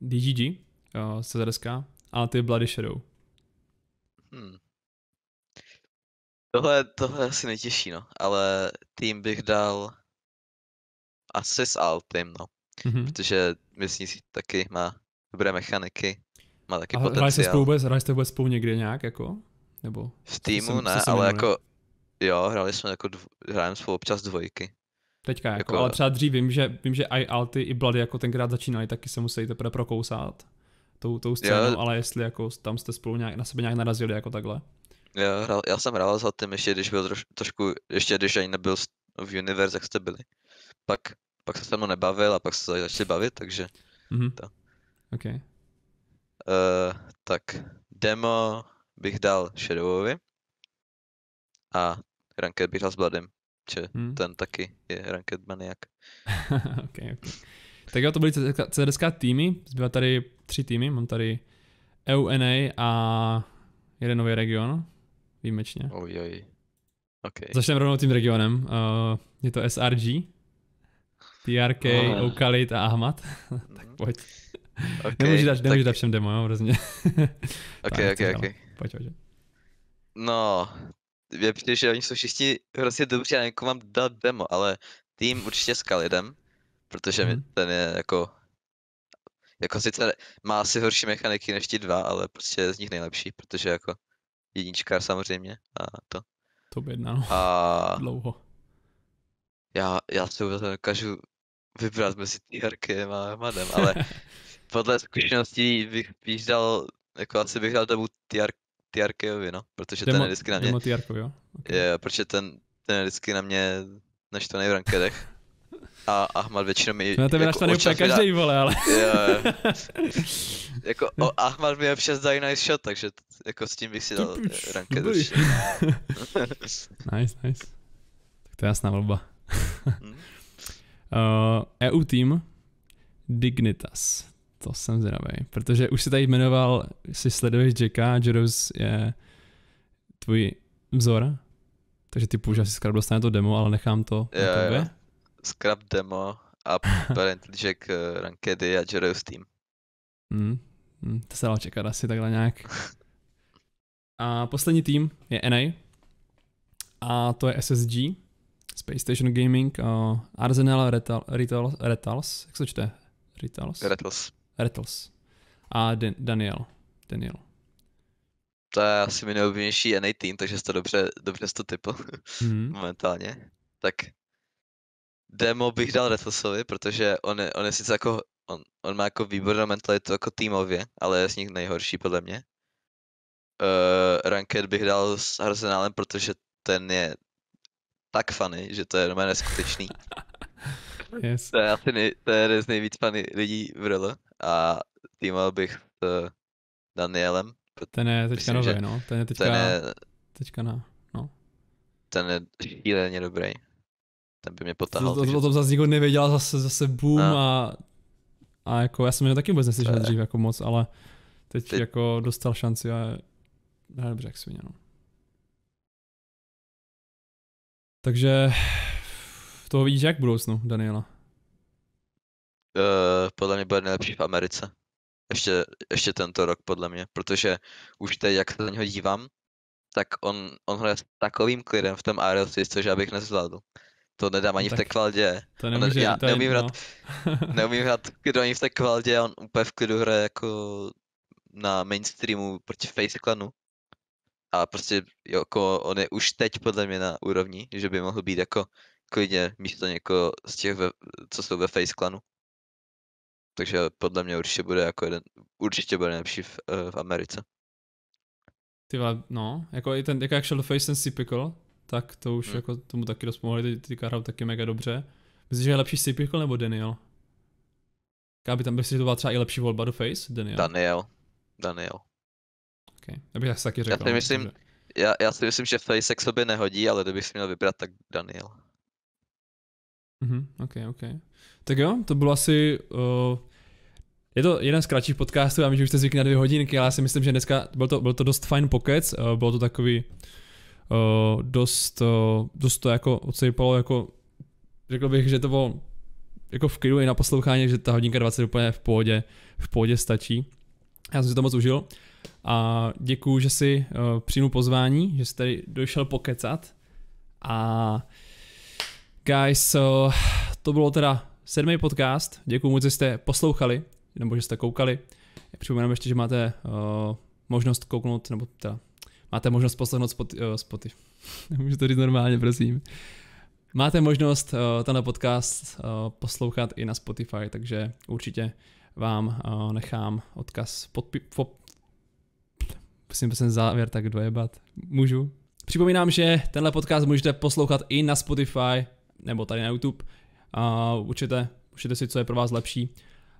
D G G, uh, C Z S K, ale ty Bloody Shadow. Hmm. Tohle, tohle asi nejtěžší, no, ale tým bych dal asi s Altem, no, mm-hmm. protože myslím si taky má dobré mechaniky, má taky a potenciál. A hráli jste vůbec spolu někde nějak, jako, nebo? V týmu ne, ale jmenuje? Jako, jo, hráli jsme jako, dv, hrajeme spolu občas dvojky. Teďka jako, jako, ale třeba dřív vím, že, vím, že i Alty, i Bloody jako tenkrát začínali, taky se museli teprve prokousat tou, tou scénou, jo. Ale jestli jako tam jste spolu nějak, na sebe nějak narazili, jako takhle. Já, hral, já jsem hrál s Altym ještě, když byl troš, trošku, ještě když ani nebyl v Universe, jak jste byli. Pak, pak se se mnou nebavil a pak se začali bavit, takže mm-hmm. to. Okay. Uh, tak demo bych dal Shadowovi a ranked bych dal s Bladem, že mm. ten taky je ranked maniak. Okay, okay. Tak jo, to byly C D S K týmy, zbývá tady tři týmy, mám tady E U N A a jeden nový region. Výjimečně. Oj, oj. Okay. Začneme rovnou tím regionem. Uh, je to S R G, T R K, oh. Okalit a Ahmad. Tak pojď. Okay, nemůžu dát, nemůžu tak... dát všem demo, jo, hrozně. Ok, tak, ok, ok. Pojď, pojď. No, je přijde, že oni jsou všichni hrozně dobří, já někomu mám dát demo, ale tým určitě s Kalidem, Protože mm. ten je jako... Jako sice má asi horší mechaniky než ti dva, ale prostě je z nich nejlepší, protože jako jedničkár samozřejmě a to. To by jednalo a... dlouho. Já, já se vůbec dokážu vybrat mezi ty Harkem a Ahmadem, ale podle zkušeností bych spíš dal, jako asi bych dal dobu Tiarkejovi, no, protože demo, ten je vždycky na mě, jo? Okay. Je, protože ten, ten je vždycky na mě naštvaný v rankedech. A Ahmad většinou mi... No to by naštvaný úplně každej, vole, ale... Jo, jo. Jako o, Ahmad mi občas dají nice shot, takže jako s tím bych si dal ranked. Nice, nice. Tak to je jasná volba. uh, E U tým Dignitas, to jsem zvědavej, protože už si tady jmenoval, si sleduješ Jacka, Joreuz je tvůj vzor, takže ty používáš si Scrap, dostane to demo, ale nechám to jo, na tebe. Jo. Scrap demo a apparently Jack uh, rankedy a Joreuz tým. Mm, mm, to se dalo čekat asi takhle nějak. A poslední tým je N A a to je S S G. Space Station Gaming, uh, Arsenal Retal, Retal, Retals, jak se čte? Retals? Retals. Retals. A Dan, Daniel. Daniel. To je asi mi nejoblíbenější N A tým, takže jste dobře, dobře jste typl mm-hmm. momentálně. Tak demo bych dal Retalsovi, protože on je, on je sice jako, on, on má jako výbornou mentalitu jako týmově, ale je z nich nejhorší podle mě. Uh, Ranked bych dal s Arsenalem, protože ten je tak funny, že to je normálně neskutečný. Yes. To je asi nej, to je jeden z nejvíc funny lidí v R L a týmal bych s Danielem. Ten je teďka myslím, nový, no. Ten je teďka, ten je, teďka na, no. Ten je šíleně dobrý. Ten by mě potahal. To, to, to, to zase nikdo nevěděl, zase, zase boom no. a, a jako já jsem mě taky vůbec neslyšel dřív jako moc, ale teď, teď jako dostal šanci a hraje dobře jak svině, no. Takže toho vidíš jak v budoucnu, Daniela? Uh, podle mě bude nejlepší v Americe. Ještě, ještě tento rok podle mě, protože už teď jak se na něho dívám, tak on, on hraje s takovým klidem v tom R L C S, což já bych nezvládl. To nedám ani no, v té kvaldě. To nemůže, já to neumím hrát, neumím hrát v klidu ani v té kvaldě, on úplně v klidu hraje jako na mainstreamu proti FaZe klanu. A prostě jako on je už teď podle mě na úrovni, že by mohl být jako klidně místo někoho z těch, ve, co jsou ve FaZe klanu. Takže podle mě určitě bude jako jeden, určitě bude nejlepší v, v Americe. Ty vole, no, jako i ten, jako jak šel do FaZe ten Seepickle, tak to už hmm. jako tomu taky dost pomohli, ty hrajou taky mega dobře. Myslíš, že je lepší Seepickle nebo Daniel? Káby tam, myslíš, že to byla třeba i lepší volba do FaZe, Daniel? Daniel, Daniel. Okay. Já bych taky řekl. Já si myslím, že... já, já si myslím, že FaZe k sobě nehodí, ale kdybych si měl vybrat, tak Daniel. Mhm, ok, ok. Tak jo, to bylo asi... Uh, je to jeden z kratších podcastů, já vím, že už jste zvykli na dvě hodinky, ale já si myslím, že dneska byl to, byl to dost fajn pokec, uh, bylo to takový... Uh, dost, uh, dost to jako odsejpalo, jako... Řekl bych, že to bylo jako v klidu i na poslouchání, že ta hodinka dvacet úplně v pohodě, v pohodě stačí. Já jsem si to moc užil. A děkuju, že jsi uh, přijal pozvání, že jsi tady došel pokecat. A guys, uh, to bylo teda sedmý podcast. Děkuju moc, že jste poslouchali, nebo že jste koukali. Připomínám ještě, že máte uh, možnost kouknout, nebo teda máte možnost poslechnout spot, uh, spoty. Můžu to říct normálně, prosím. Máte možnost uh, tenhle podcast uh, poslouchat i na Spotify, takže určitě vám uh, nechám odkaz pod musím se závěr tak dojebat. Můžu? Připomínám, že tenhle podcast můžete poslouchat i na Spotify, nebo tady na YouTube. Uh, určitě, určitě si, co je pro vás lepší,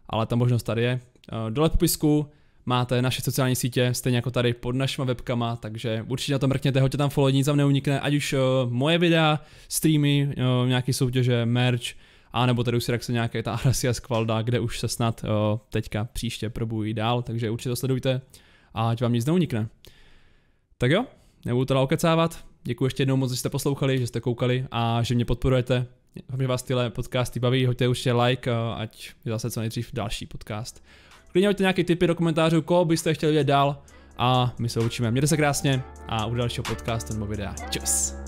ale ta možnost tady je. Uh, dole v popisku máte naše sociální sítě, stejně jako tady pod našima webkama, takže určitě na to mrkněte, hoďte tam follow, nic tam neunikne, ať už uh, moje videa, streamy, uh, nějaké soutěže, merch, a nebo tady už si tak se nějaké ta R L C S kvalda, kde už se snad uh, teďka příště probují dál, takže určitě to sledujte. A ať vám nic neunikne. Tak jo, nebudu to dál okecávat. Děkuji ještě jednou moc, že jste poslouchali, že jste koukali a že mě podporujete. Že vás tyhle podcasty baví, hoďte určitě like, ať je zase co nejdřív další podcast. Klidně hoďte nějaké tipy do komentářů, koho byste chtěli vidět dál a my se učíme. Mějte se krásně a u dalšího podcastu nebo videa. Čus!